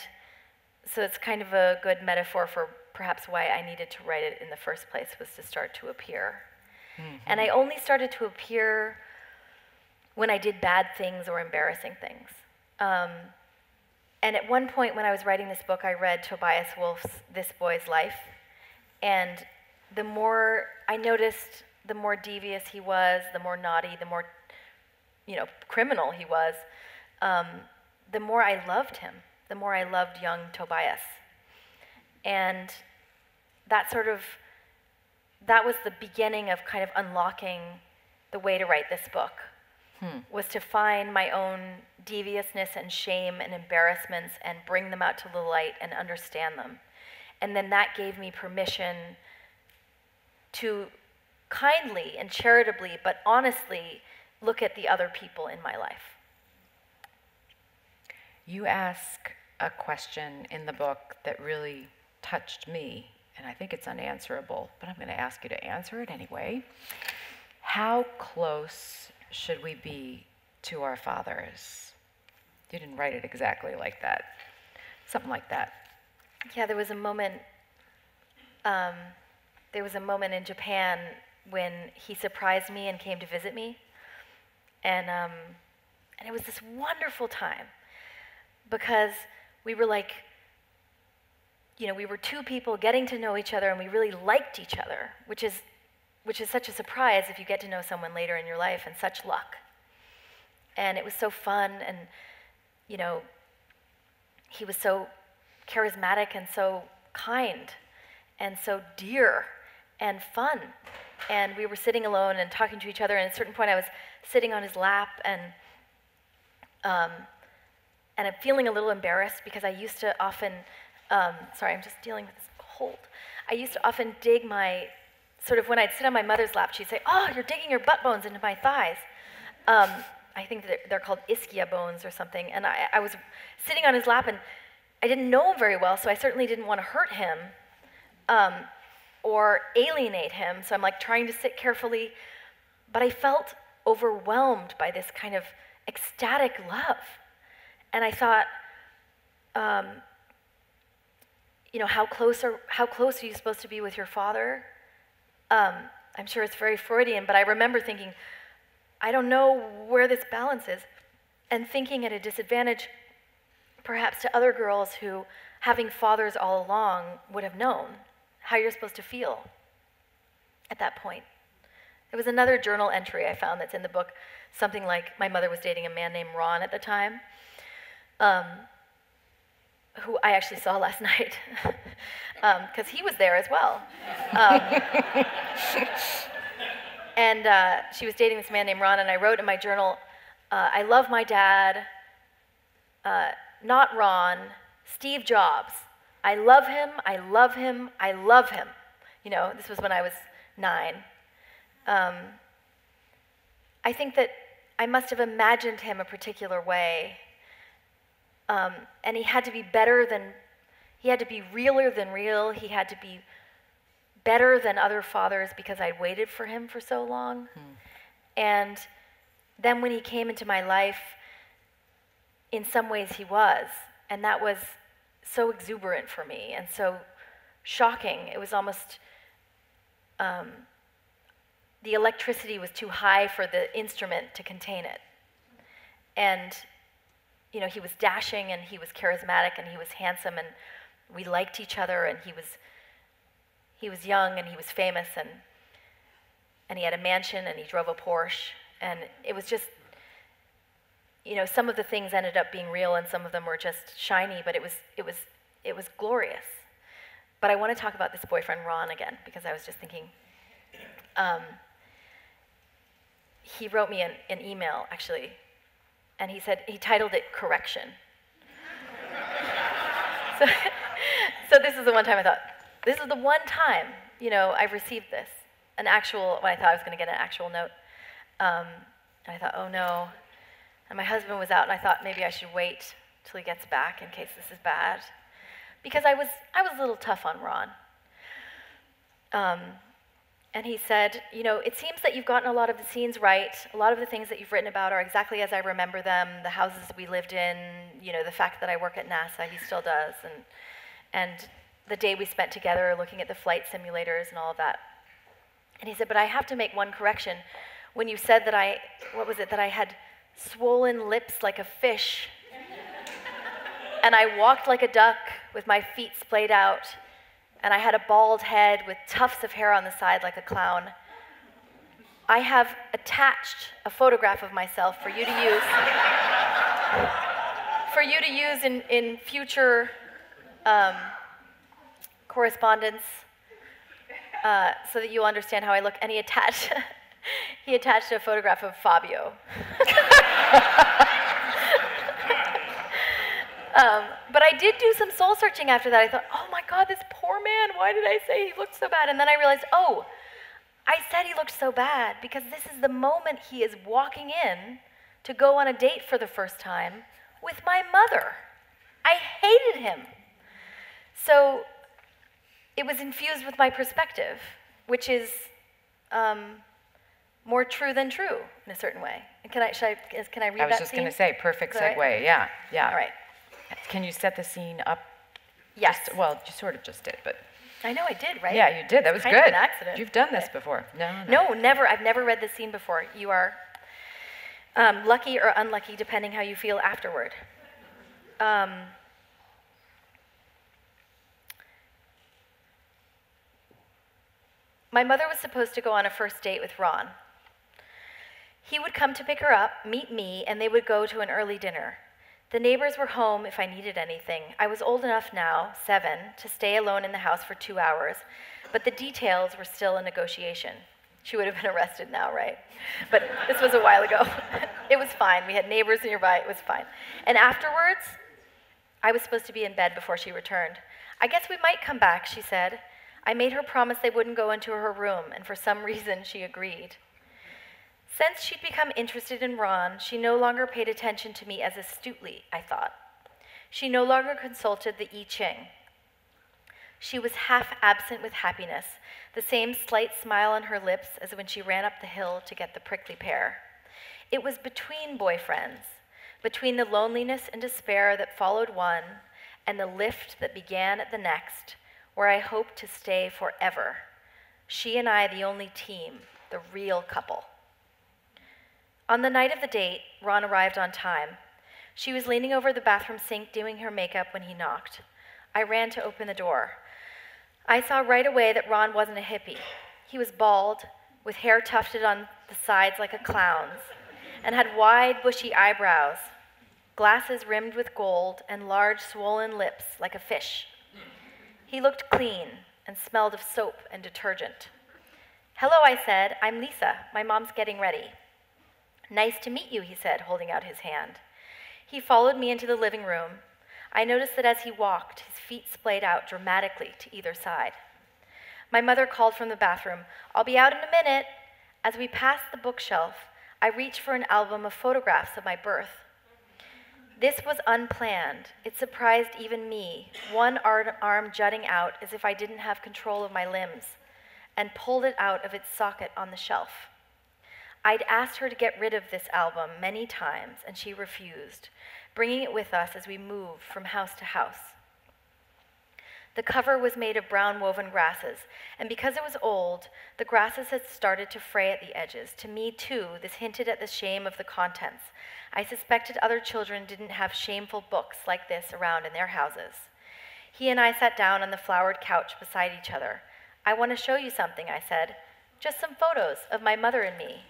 so it's kind of a good metaphor for perhaps why I needed to write it in the first place, was to start to appear. Mm-hmm. And I only started to appear when I did bad things or embarrassing things. And at one point when I was writing this book, I read Tobias Wolff's This Boy's Life. And the more I noticed, the more devious he was, the more naughty, the more, you know, criminal he was, the more I loved him, the more I loved young Tobias. And that was the beginning of kind of unlocking the way to write this book, was to find my own deviousness and shame and embarrassments and bring them out to the light and understand them. And then that gave me permission to kindly and charitably, but honestly, look at the other people in my life. You ask a question in the book that really touched me, and I think it's unanswerable, but I'm going to ask you to answer it anyway. How close should we be to our fathers? You didn't write it exactly like that. Something like that. Yeah, there was a moment. There was a moment in Japan when he surprised me and came to visit me, and it was this wonderful time because we were like, you know, we were two people getting to know each other, and we really liked each other, which is such a surprise if you get to know someone later in your life, and such luck. And it was so fun, and you know, he was so charismatic and so kind and so dear and fun. And we were sitting alone and talking to each other, and at a certain point I was sitting on his lap, and I'm feeling a little embarrassed because I used to often, sorry, I'm just dealing with this cold. I used to often dig my, sort of when I'd sit on my mother's lap, she'd say, "Oh, you're digging your butt bones into my thighs." I think they're called ischia bones or something. And I was sitting on his lap, and I didn't know him very well, so I certainly didn't want to hurt him or alienate him. So I'm like trying to sit carefully, but I felt overwhelmed by this kind of ecstatic love. And I thought, you know, how close are you supposed to be with your father? I'm sure it's very Freudian, but I remember thinking, I don't know where this balance is, and thinking at a disadvantage perhaps to other girls who, having fathers all along, would have known how you're supposed to feel at that point. There was another journal entry I found that's in the book, something like, my mother was dating a man named Ron at the time, who I actually saw last night, because he was there as well. And she was dating this man named Ron, and I wrote in my journal, I love my dad, not Ron, Steve Jobs. I love him, I love him, I love him. You know, this was when I was 9. I think that I must have imagined him a particular way, and he had to be better than, he had to be realer than real, he had to be better than other fathers because I'd waited for him for so long. And then when he came into my life, in some ways he was, and that was so exuberant for me and so shocking. It was almost, the electricity was too high for the instrument to contain it. And, you know, he was dashing, and he was charismatic, and he was handsome, and we liked each other, and he was young, and he was famous, and he had a mansion, and he drove a Porsche, and it was just, you know, some of the things ended up being real, and some of them were just shiny, but it was glorious. But I want to talk about this boyfriend Ron again, because I was just thinking, he wrote me an email, actually, and he said, he titled it Correction. So this is the one time I thought, this is the one time, you know, I've received this. An actual, when I thought I was going to get an actual note. And I thought, oh no. And my husband was out, and I thought maybe I should wait till he gets back in case this is bad. Because I was a little tough on Ron. And he said, you know, it seems that you've gotten a lot of the scenes right. A lot of the things that you've written about are exactly as I remember them, the houses we lived in, you know, the fact that I work at NASA, he still does, and the day we spent together looking at the flight simulators and all of that. And he said, but I have to make one correction. When you said that I had swollen lips like a fish, and I walked like a duck with my feet splayed out, and I had a bald head with tufts of hair on the side like a clown. I have attached a photograph of myself for you to use, in future, correspondence, so that you'll understand how I look. And he attached a photograph of Fabio. I did do some soul searching after that. I thought, oh my God, this poor man, why did I say he looked so bad? And then I realized, oh, I said he looked so bad because this is the moment he is walking in to go on a date for the first time with my mother. I hated him. So it was infused with my perspective, which is more true than true in a certain way. Can I read that scene? I was just going to say, perfect segue, right? Yeah, yeah. All right. Can you set the scene up? Yes. Just, well, you sort of just did, but... I know I did, right? Yeah, you did. That was kind good. Of an accident. You've done this before. No, no. No, never. I've never read this scene before. You are lucky or unlucky, depending how you feel afterward. My mother was supposed to go on a first date with Ron. He would come to pick her up, meet me, and they would go to an early dinner. The neighbors were home if I needed anything. I was old enough now, 7, to stay alone in the house for 2 hours, but the details were still a negotiation. She would have been arrested now, right? But this was a while ago. It was fine. We had neighbors nearby. It was fine. And afterwards, I was supposed to be in bed before she returned. I guess we might come back, she said. I made her promise they wouldn't go into her room, and for some reason, she agreed. Since she'd become interested in Ron, she no longer paid attention to me as astutely, I thought. She no longer consulted the I Ching. She was half absent with happiness, the same slight smile on her lips as when she ran up the hill to get the prickly pear. It was between boyfriends, between the loneliness and despair that followed one and the lift that began at the next, where I hoped to stay forever. She and I, the only team, the real couple. On the night of the date, Ron arrived on time. She was leaning over the bathroom sink doing her makeup when he knocked. I ran to open the door. I saw right away that Ron wasn't a hippie. He was bald, with hair tufted on the sides like a clown's, and had wide, bushy eyebrows, glasses rimmed with gold, and large, swollen lips like a fish. He looked clean and smelled of soap and detergent. "Hello," I said. "I'm Lisa. My mom's getting ready." "Nice to meet you," he said, holding out his hand. He followed me into the living room. I noticed that as he walked, his feet splayed out dramatically to either side. My mother called from the bathroom, "I'll be out in a minute." As we passed the bookshelf, I reached for an album of photographs of my birth. This was unplanned. It surprised even me, one arm jutting out as if I didn't have control of my limbs, and pulled it out of its socket on the shelf. I'd asked her to get rid of this album many times, and she refused, bringing it with us as we moved from house to house. The cover was made of brown woven grasses, and because it was old, the grasses had started to fray at the edges. To me, too, this hinted at the shame of the contents. I suspected other children didn't have shameful books like this around in their houses. He and I sat down on the flowered couch beside each other. "I want to show you something," I said. "Just some photos of my mother and me."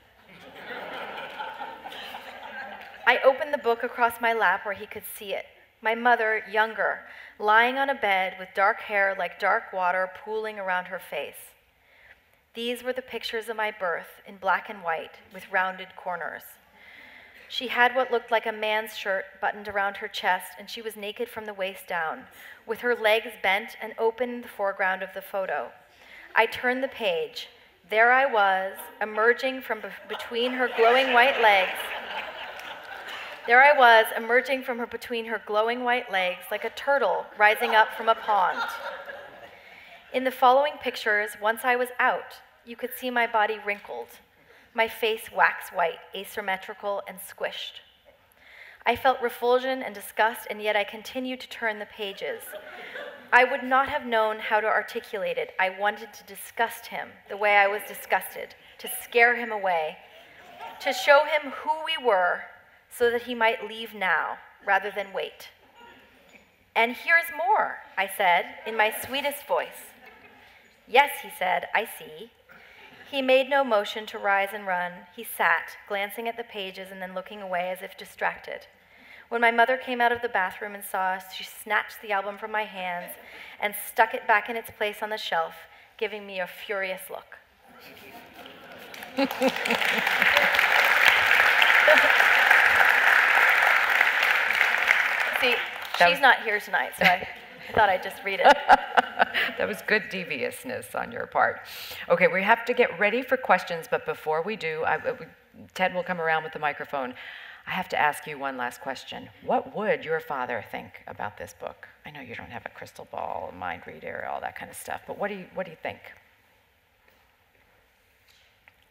I opened the book across my lap where he could see it. My mother, younger, lying on a bed with dark hair like dark water pooling around her face. These were the pictures of my birth in black and white with rounded corners. She had what looked like a man's shirt buttoned around her chest, and she was naked from the waist down, with her legs bent and open in the foreground of the photo. I turned the page. There I was, emerging from between her glowing white legs. There I was, emerging from between her glowing white legs like a turtle rising up from a pond. In the following pictures, once I was out, you could see my body wrinkled, my face wax white, asymmetrical, and squished. I felt repulsion and disgust, and yet I continued to turn the pages. I would not have known how to articulate it. I wanted to disgust him the way I was disgusted, to scare him away, to show him who we were, so that he might leave now rather than wait. "And here's more," I said, in my sweetest voice. "Yes," he said, "I see." He made no motion to rise and run. He sat, glancing at the pages and then looking away as if distracted. When my mother came out of the bathroom and saw us, she snatched the album from my hands and stuck it back in its place on the shelf, giving me a furious look. See, She's not here tonight, so I thought I'd just read it. That was good deviousness on your part. Okay, we have to get ready for questions, but before we do, Ted will come around with the microphone. I have to ask you one last question. What would your father think about this book? I know you don't have a crystal ball, a mind reader, all that kind of stuff, but what do you think?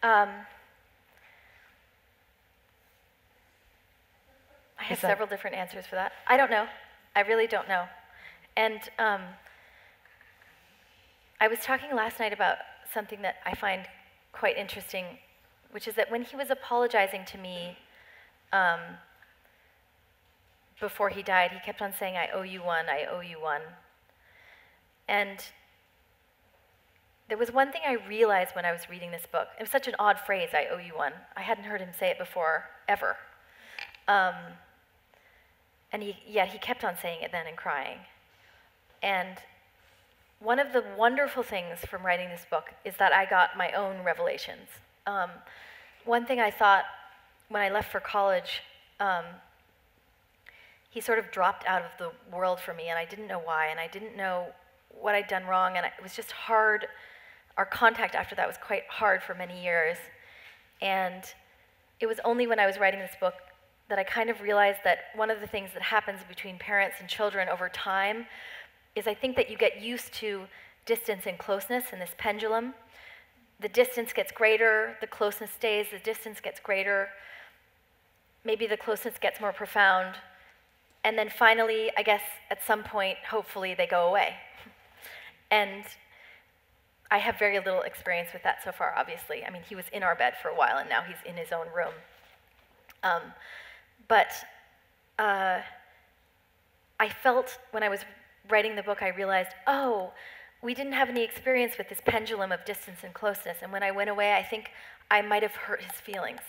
I have several different answers for that. I don't know. I really don't know. And I was talking last night about something that I find quite interesting, which is that when he was apologizing to me before he died, he kept on saying, "I owe you one, I owe you one." And there was one thing I realized when I was reading this book. It was such an odd phrase, "I owe you one." I hadn't heard him say it before, ever. And he kept on saying it then and crying. And one of the wonderful things from writing this book is that I got my own revelations. One thing I thought when I left for college, he sort of dropped out of the world for me, and I didn't know why, and I didn't know what I'd done wrong, and it was just hard. Our contact after that was quite hard for many years. And it was only when I was writing this book that I kind of realized that one of the things that happens between parents and children over time is I think that you get used to distance and closeness in this pendulum. The distance gets greater, the closeness stays, the distance gets greater, maybe the closeness gets more profound, and then finally, I guess, at some point, hopefully, they go away. And I have very little experience with that so far, obviously. I mean, he was in our bed for a while, and now he's in his own room. But I felt, when I was writing the book, I realized, oh, we didn't have any experience with this pendulum of distance and closeness. And when I went away, I think I might have hurt his feelings.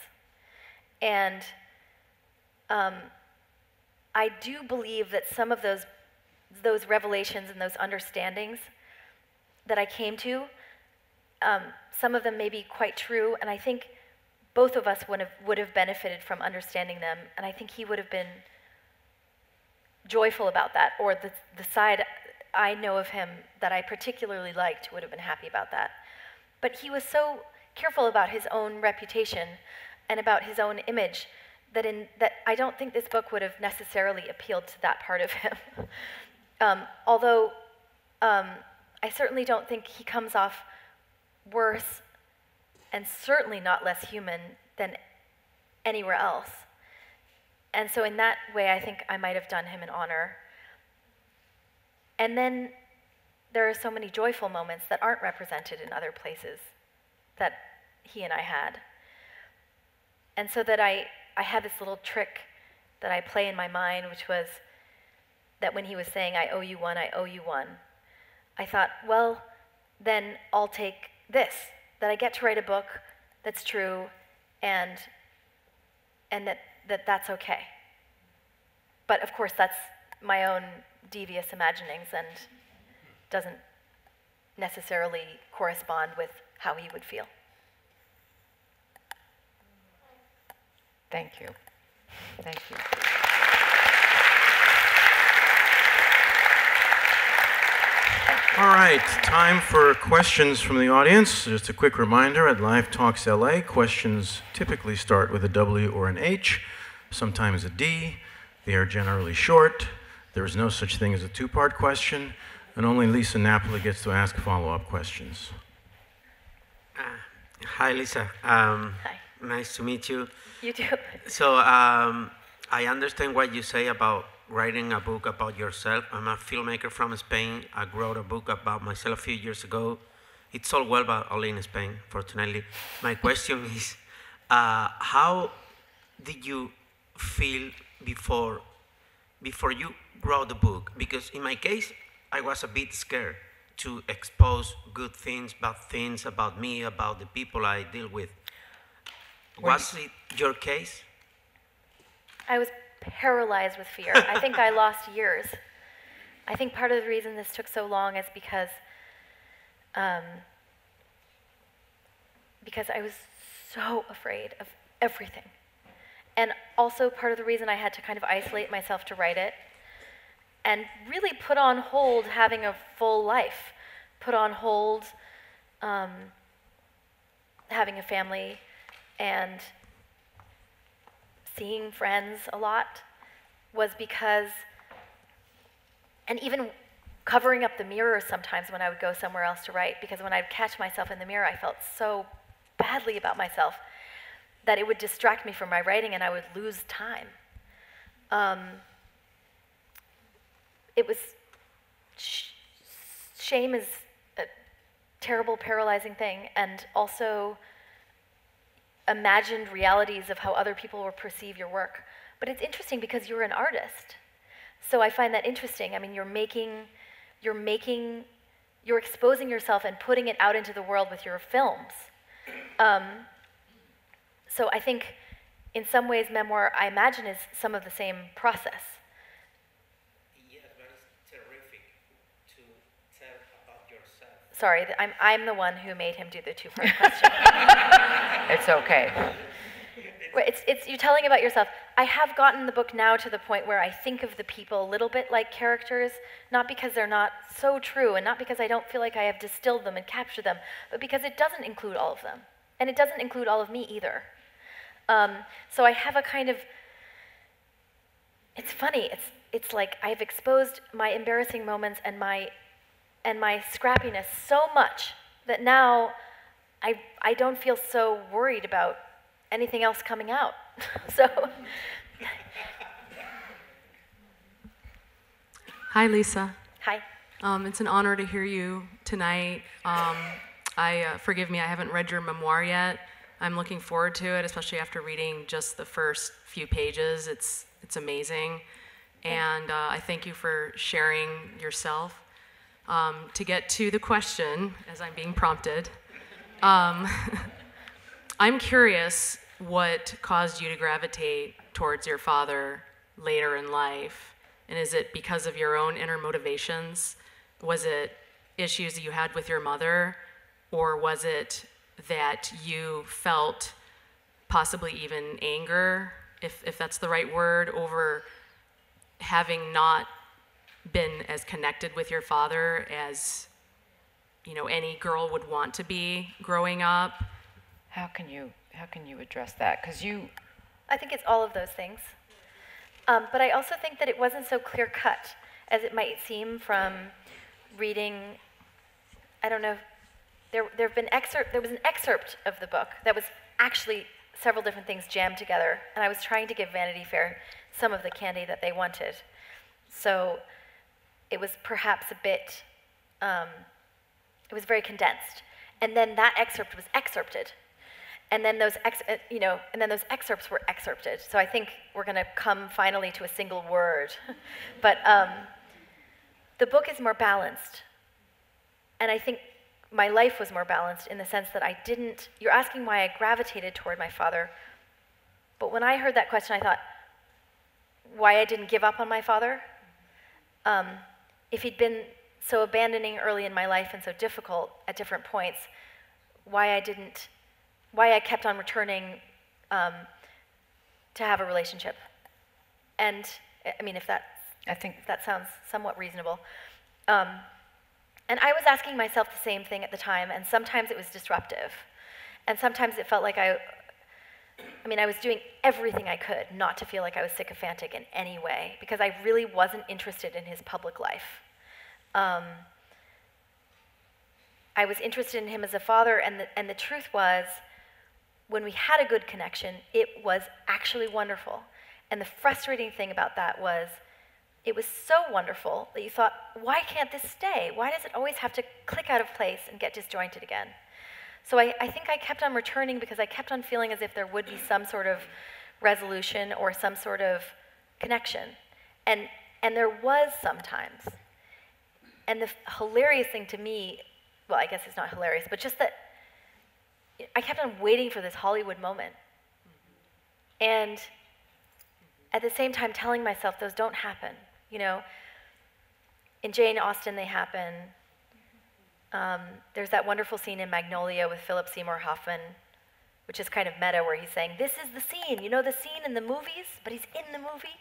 And I do believe that some of those revelations and those understandings that I came to, some of them may be quite true, and I think both of us would have benefited from understanding them, and I think he would have been joyful about that, or the side I know of him that I particularly liked would have been happy about that. But he was so careful about his own reputation and about his own image that I don't think this book would have necessarily appealed to that part of him. although I certainly don't think he comes off worse and certainly not less human than anywhere else. And so in that way, I think I might have done him an honor. And then there are so many joyful moments that aren't represented in other places that he and I had. And so that I had this little trick that I play in my mind, which was that when he was saying, "I owe you one, I owe you one," I thought, well, then I'll take this, that I get to write a book that's true and that's okay. But of course, that's my own devious imaginings and doesn't necessarily correspond with how he would feel. Thank you. Thank you. All right, time for questions from the audience. Just a quick reminder, at Live Talks LA, questions typically start with a W or an H, sometimes a D. They are generally short. There is no such thing as a two-part question, and only Lisa Napoli gets to ask follow-up questions. Hi, Lisa. Hi. Nice to meet you. You too. So I understand what you say about writing a book about yourself. I'm a filmmaker from Spain. I wrote a book about myself a few years ago. It's all well, but only in Spain, fortunately. My question is, how did you feel before you wrote the book? Because in my case, I was a bit scared to expose good things, bad things about me, about the people I deal with. Was it your case? I was paralyzed with fear. I think I lost years. I think part of the reason this took so long is because I was so afraid of everything. And also part of the reason I had to kind of isolate myself to write it and really put on hold having a full life, put on hold having a family and seeing friends a lot, was because, and even covering up the mirror sometimes when I would go somewhere else to write, because when I'd catch myself in the mirror, I felt so badly about myself that it would distract me from my writing and I would lose time. It was, shame is a terrible, paralyzing thing, and also imagined realities of how other people will perceive your work. But it's interesting because you're an artist. So I find that interesting. I mean, you're exposing yourself and putting it out into the world with your films. So I think in some ways memoir, I imagine, is some of the same process. Yeah, but it's terrific to tell about yourself. Sorry, I'm the one who made him do the two-part question. It's okay. You're telling about yourself. I have gotten the book now to the point where I think of the people a little bit like characters, not because they're not so true and not because I don't feel like I have distilled them and captured them, but because it doesn't include all of them. And it doesn't include all of me either. So I have a kind of, it's funny, it's like I've exposed my embarrassing moments and my scrappiness so much that now I don't feel so worried about anything else coming out. So. Hi, Lisa. Hi. It's an honor to hear you tonight. Forgive me, I haven't read your memoir yet. I'm looking forward to it, especially after reading just the first few pages. It's amazing. And I thank you for sharing yourself. To get to the question, as I'm being prompted, I'm curious what caused you to gravitate towards your father later in life, and is it because of your own inner motivations? Was it issues that you had with your mother, or was it that you felt possibly even anger, if that's the right word, over having not been as connected with your father as, you know, any girl would want to be growing up? How can you address that? Because you... I think it's all of those things. But I also think that it wasn't so clear-cut as it might seem from reading, I don't know, there was an excerpt of the book that was actually several different things jammed together, and I was trying to give Vanity Fair some of the candy that they wanted. So it was perhaps a bit, it was very condensed. And then that excerpt was excerpted. And then those excerpts were excerpted. So I think we're going to come finally to a single word. But the book is more balanced. And I think my life was more balanced in the sense that I didn't, you're asking why I gravitated toward my father. But when I heard that question, I thought, why I didn't give up on my father? If he'd been so abandoning early in my life and so difficult at different points, why I kept on returning to have a relationship. And I mean, if that sounds somewhat reasonable. And I was asking myself the same thing at the time, and sometimes it was disruptive. And sometimes it felt like I was doing everything I could not to feel like I was sycophantic in any way, because I really wasn't interested in his public life. I was interested in him as a father, and the truth was, when we had a good connection, it was actually wonderful. And the frustrating thing about that was, it was so wonderful that you thought, why can't this stay? Why does it always have to click out of place and get disjointed again? So I think I kept on returning because I kept on feeling as if there would be some sort of resolution or some sort of connection. And there was sometimes. And the hilarious thing to me, well, I guess it's not hilarious, but just that I kept on waiting for this Hollywood moment. And at the same time telling myself those don't happen, you know? In Jane Austen, they happen. There's that wonderful scene in Magnolia with Philip Seymour Hoffman, which is kind of meta, where he's saying, this is the scene, you know the scene in the movies, but he's in the movie.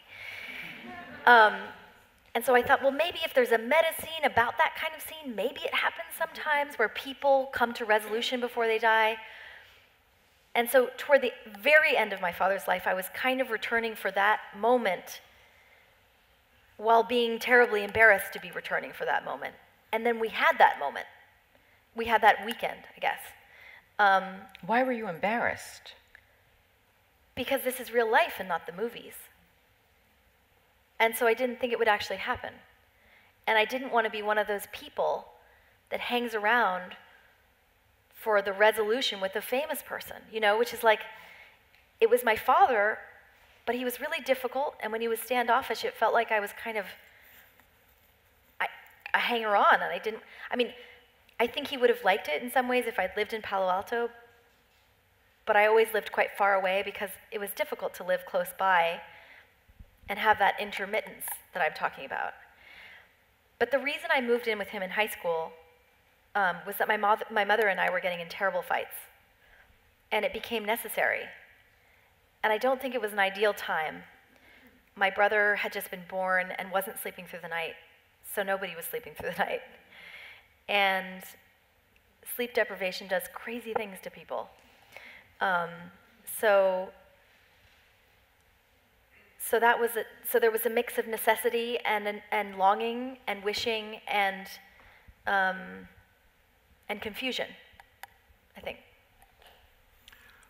And so I thought, well, maybe if there's a meta scene about that kind of scene, maybe it happens sometimes where people come to resolution before they die. And so toward the very end of my father's life, I was kind of returning for that moment while being terribly embarrassed to be returning for that moment. And then we had that moment. We had that weekend, I guess. Why were you embarrassed? Because this is real life and not the movies. And so I didn't think it would actually happen. And I didn't want to be one of those people that hangs around for the resolution with a famous person, you know, which is like, it was my father, but he was really difficult, and when he was standoffish, it felt like I was kind of a hanger-on, and I didn't, I mean, I think he would have liked it in some ways if I'd lived in Palo Alto, but I always lived quite far away because it was difficult to live close by and have that intermittence that I'm talking about. But the reason I moved in with him in high school was that my mother and I were getting in terrible fights, and it became necessary. And I don't think it was an ideal time. My brother had just been born and wasn't sleeping through the night, so nobody was sleeping through the night. And sleep deprivation does crazy things to people. So that was it. So there was a mix of necessity and longing and wishing and confusion, I think.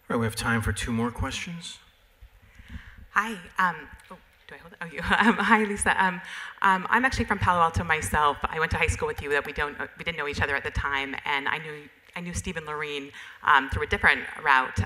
All right, we have time for two more questions. Hi. Oh, do I hold it? Oh, you. Hi, Lisa. I'm actually from Palo Alto myself. I went to high school with you. That we didn't know each other at the time, and I knew Steve and Lorene through a different route.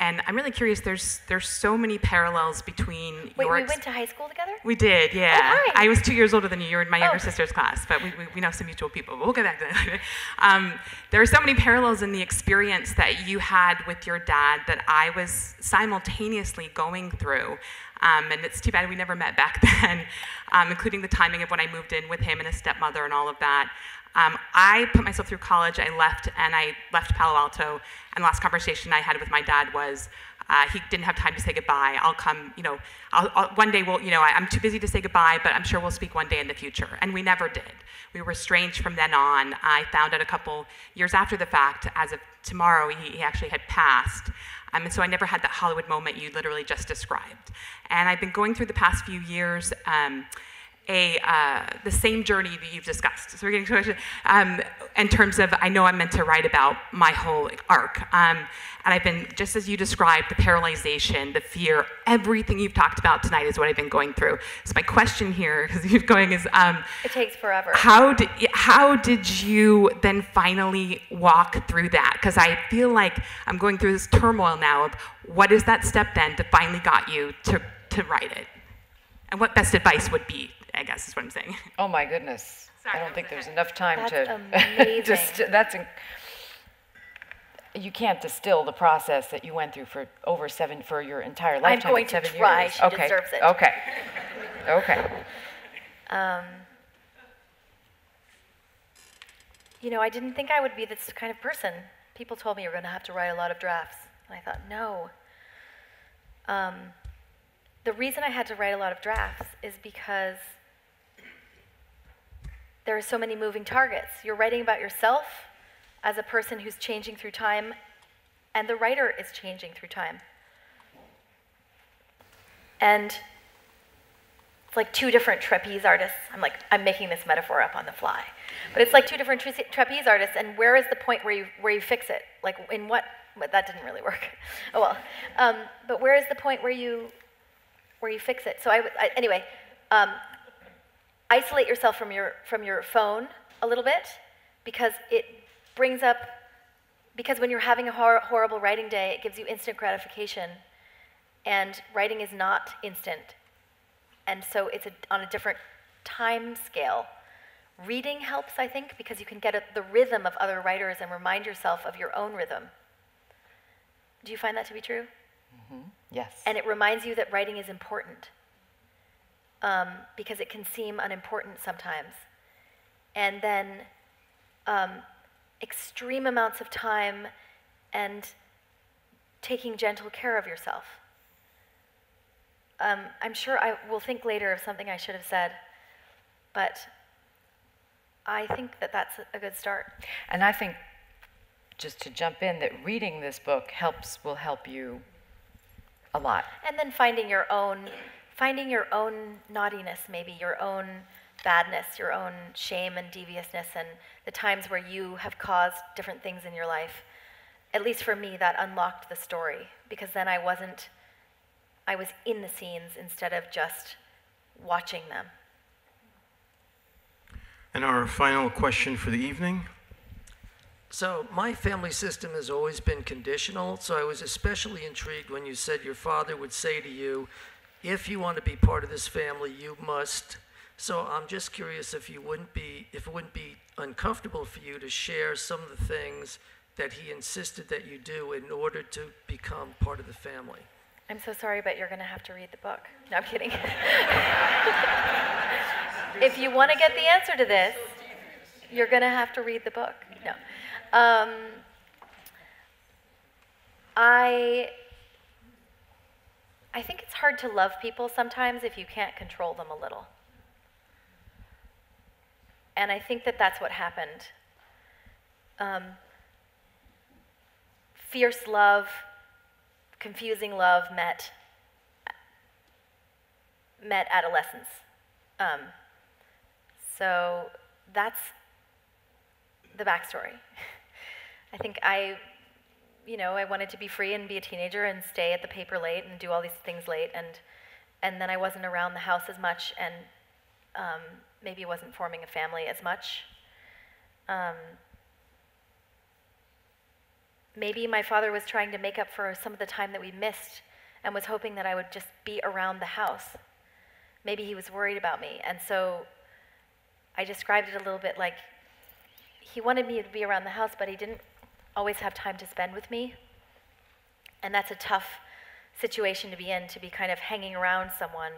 And I'm really curious, there's so many parallels between Wait, we went to high school together? We did, yeah. Oh, I was 2 years older than you. You were in my younger sister's class, but we know some mutual people. But we'll get back to that. There are so many parallels in the experience that you had with your dad that I was simultaneously going through. And it's too bad we never met back then, including the timing of when I moved in with him and his stepmother and all of that. I put myself through college, I left Palo Alto, and the last conversation I had with my dad was, he didn't have time to say goodbye. I'll come, you know, one day we'll, you know, I'm too busy to say goodbye, but I'm sure we'll speak one day in the future. And we never did. We were estranged from then on. I found out a couple years after the fact, as of tomorrow, he actually had passed. And so I never had that Hollywood moment you literally just described. And I've been going through the past few years, the same journey that you've discussed. So we're getting in terms of, I know I'm meant to write about my whole arc. And I've been, just as you described, the paralyzation, the fear, everything you've talked about tonight is what I've been going through. So my question here, because you're going, is it takes forever. How did you then finally walk through that? Because I feel like I'm going through this turmoil now of what is that step then that finally got you to write it? And what best advice would be, I guess is what I'm saying. Oh my goodness. Sorry, I don't think there's enough time to just you can't distill the process that you went through for for your entire lifetime. I'm going to try. Years. She deserves it. Okay. Okay. You know, I didn't think I would be this kind of person. People told me you're going to have to write a lot of drafts. And I thought, no. The reason I had to write a lot of drafts is because there are so many moving targets. You're writing about yourself as a person who's changing through time, and the writer is changing through time. And it's like two different trapeze artists. I'm making this metaphor up on the fly. But it's like two different trapeze artists, and where is the point where you fix it? Like, in what? But that didn't really work. Oh, well. But where is the point where you fix it? So anyway, isolate yourself from your phone a little bit, because it brings up, because when you're having a horrible writing day, it gives you instant gratification, and writing is not instant, and so it's on a different time scale. Reading helps, I think, because you can get the rhythm of other writers and remind yourself of your own rhythm. Do you find that to be true? Mm-hmm. Yes. And it reminds you that writing is important, because it can seem unimportant sometimes. And then extreme amounts of time and taking gentle care of yourself. I'm sure I will think later of something I should have said But I think that that's a good start. And I think, just to jump in, that reading this book will help you a lot. And then finding your own naughtiness, maybe your own badness, your own shame and deviousness, and the times where you have caused different things in your life. At least for me, that unlocked the story, because then I was in the scenes instead of just watching them. And our final question for the evening. So my family system has always been conditional, so I was especially intrigued when you said your father would say to you, if you want to be part of this family, you must. So I'm just curious if it wouldn't be uncomfortable for you to share some of the things that he insisted that you do in order to become part of the family. I'm so sorry, but you're going to have to read the book. No, I'm kidding. If you want to get the answer to this, you're going to have to read the book. No. I think it's hard to love people sometimes if you can't control them a little. And I think that that's what happened. Fierce love, confusing love met adolescence. So that's the backstory. I think I wanted to be free and be a teenager and stay at the paper late and do all these things late, and then I wasn't around the house as much, and maybe wasn't forming a family as much. Maybe my father was trying to make up for some of the time that we missed and was hoping that I would just be around the house. Maybe he was worried about me, and so I described it a little bit like he wanted me to be around the house, but he didn't always have time to spend with me. And that's a tough situation to be in, to be kind of hanging around someone.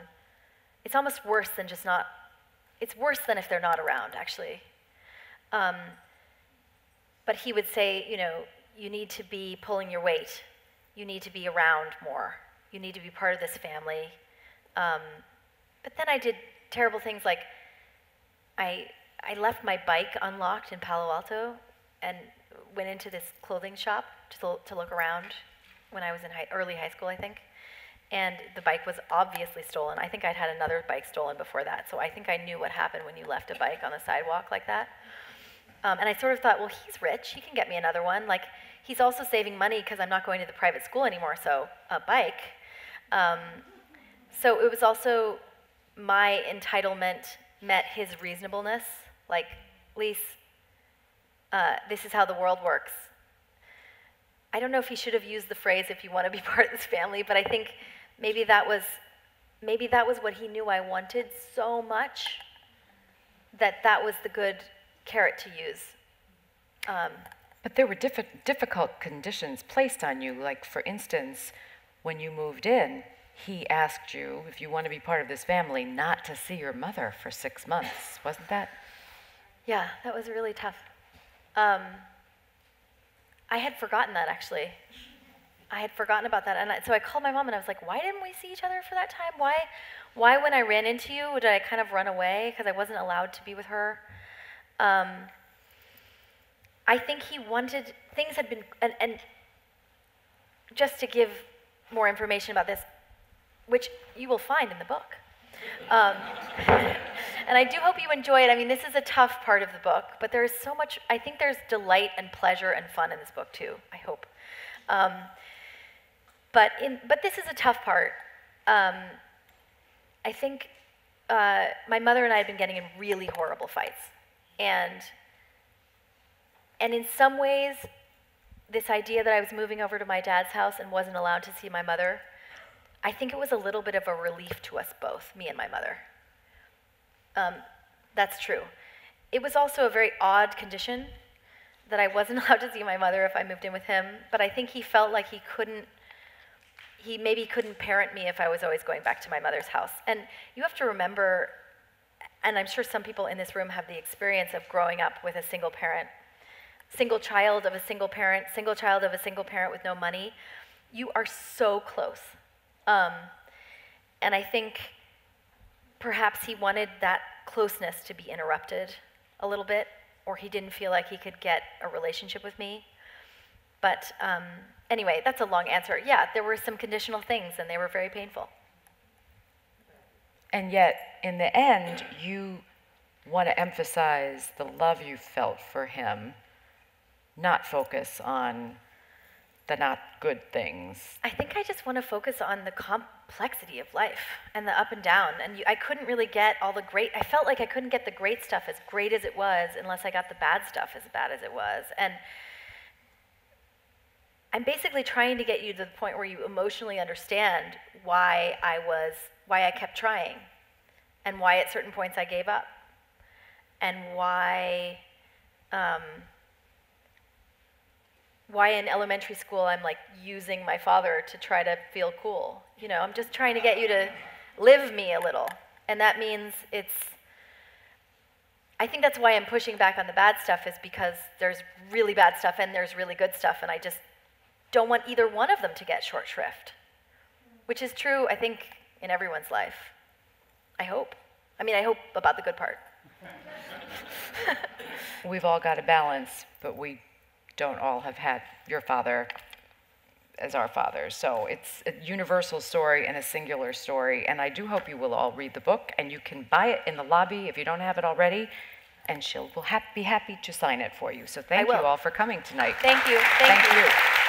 It's almost worse than just not, it's worse than if they're not around, actually. But he would say, you need to be pulling your weight. You need to be around more. You need to be part of this family. But then I did terrible things, like I left my bike unlocked in Palo Alto and went into this clothing shop to look around when I was in early high school, I think. And the bike was obviously stolen. I think I'd had another bike stolen before that, so I think I knew what happened when you left a bike on the sidewalk like that. And I sort of thought, well, he's rich, he can get me another one. Like, he's also saving money because I'm not going to the private school anymore, so a bike. So it was also my entitlement met his reasonableness. Like, Lisa, this is how the world works. I don't know if he should have used the phrase, if you want to be part of this family, but I think maybe that was what he knew I wanted so much that was the good carrot to use. But there were difficult conditions placed on you. Like, for instance, when you moved in, he asked you, if you want to be part of this family, not to see your mother for 6 months. Wasn't that? Yeah, that was really tough. I had forgotten that, actually. I had forgotten about that, and so I called my mom and I was like, why didn't we see each other for that time? Why when I ran into you, did I kind of run away? Because I wasn't allowed to be with her. I think he wanted, things had been, and just to give more information about this, which you will find in the book. And I do hope you enjoy it. I mean, this is a tough part of the book, but there's so much, I think there's delight and pleasure and fun in this book too, I hope. But this is a tough part. I think my mother and I had been getting in really horrible fights. And in some ways, this idea that I was moving over to my dad's house and wasn't allowed to see my mother, I think it was a little bit of a relief to us both, me and my mother. That's true. It was also a very odd condition that I wasn't allowed to see my mother if I moved in with him, but I think he felt like he maybe couldn't parent me if I was always going back to my mother's house. And you have to remember, and I'm sure some people in this room have the experience of growing up with a single parent, single child of a single parent, single child of a single parent with no money. You are so close. And I think Perhaps he wanted that closeness to be interrupted a little bit, or he didn't feel like he could get a relationship with me. But anyway, that's a long answer. Yeah, there were some conditional things, and they were very painful. And yet, in the end, you want to emphasize the love you felt for him, not focus on the not good things. I think I just want to focus on the complexity of life and the up and down. And I couldn't really get all the great, I felt like I couldn't get the great stuff as great as it was unless I got the bad stuff as bad as it was. And I'm basically trying to get you to the point where you emotionally understand why I kept trying, and why at certain points I gave up, and why in elementary school I'm like using my father to try to feel cool. You know, I'm just trying to get you to live me a little. And that means it's, I think that's why I'm pushing back on the bad stuff, is because there's really bad stuff and there's really good stuff, and I just don't want either one of them to get short shrift, which is true, I think, in everyone's life. I hope. I mean, I hope about the good part. We've all got a balance, but we don't all have had your father as our father. So it's a universal story and a singular story, and I do hope you will all read the book, and you can buy it in the lobby if you don't have it already, and she'll be happy to sign it for you. So thank you all for coming tonight. Thank you. Thank you.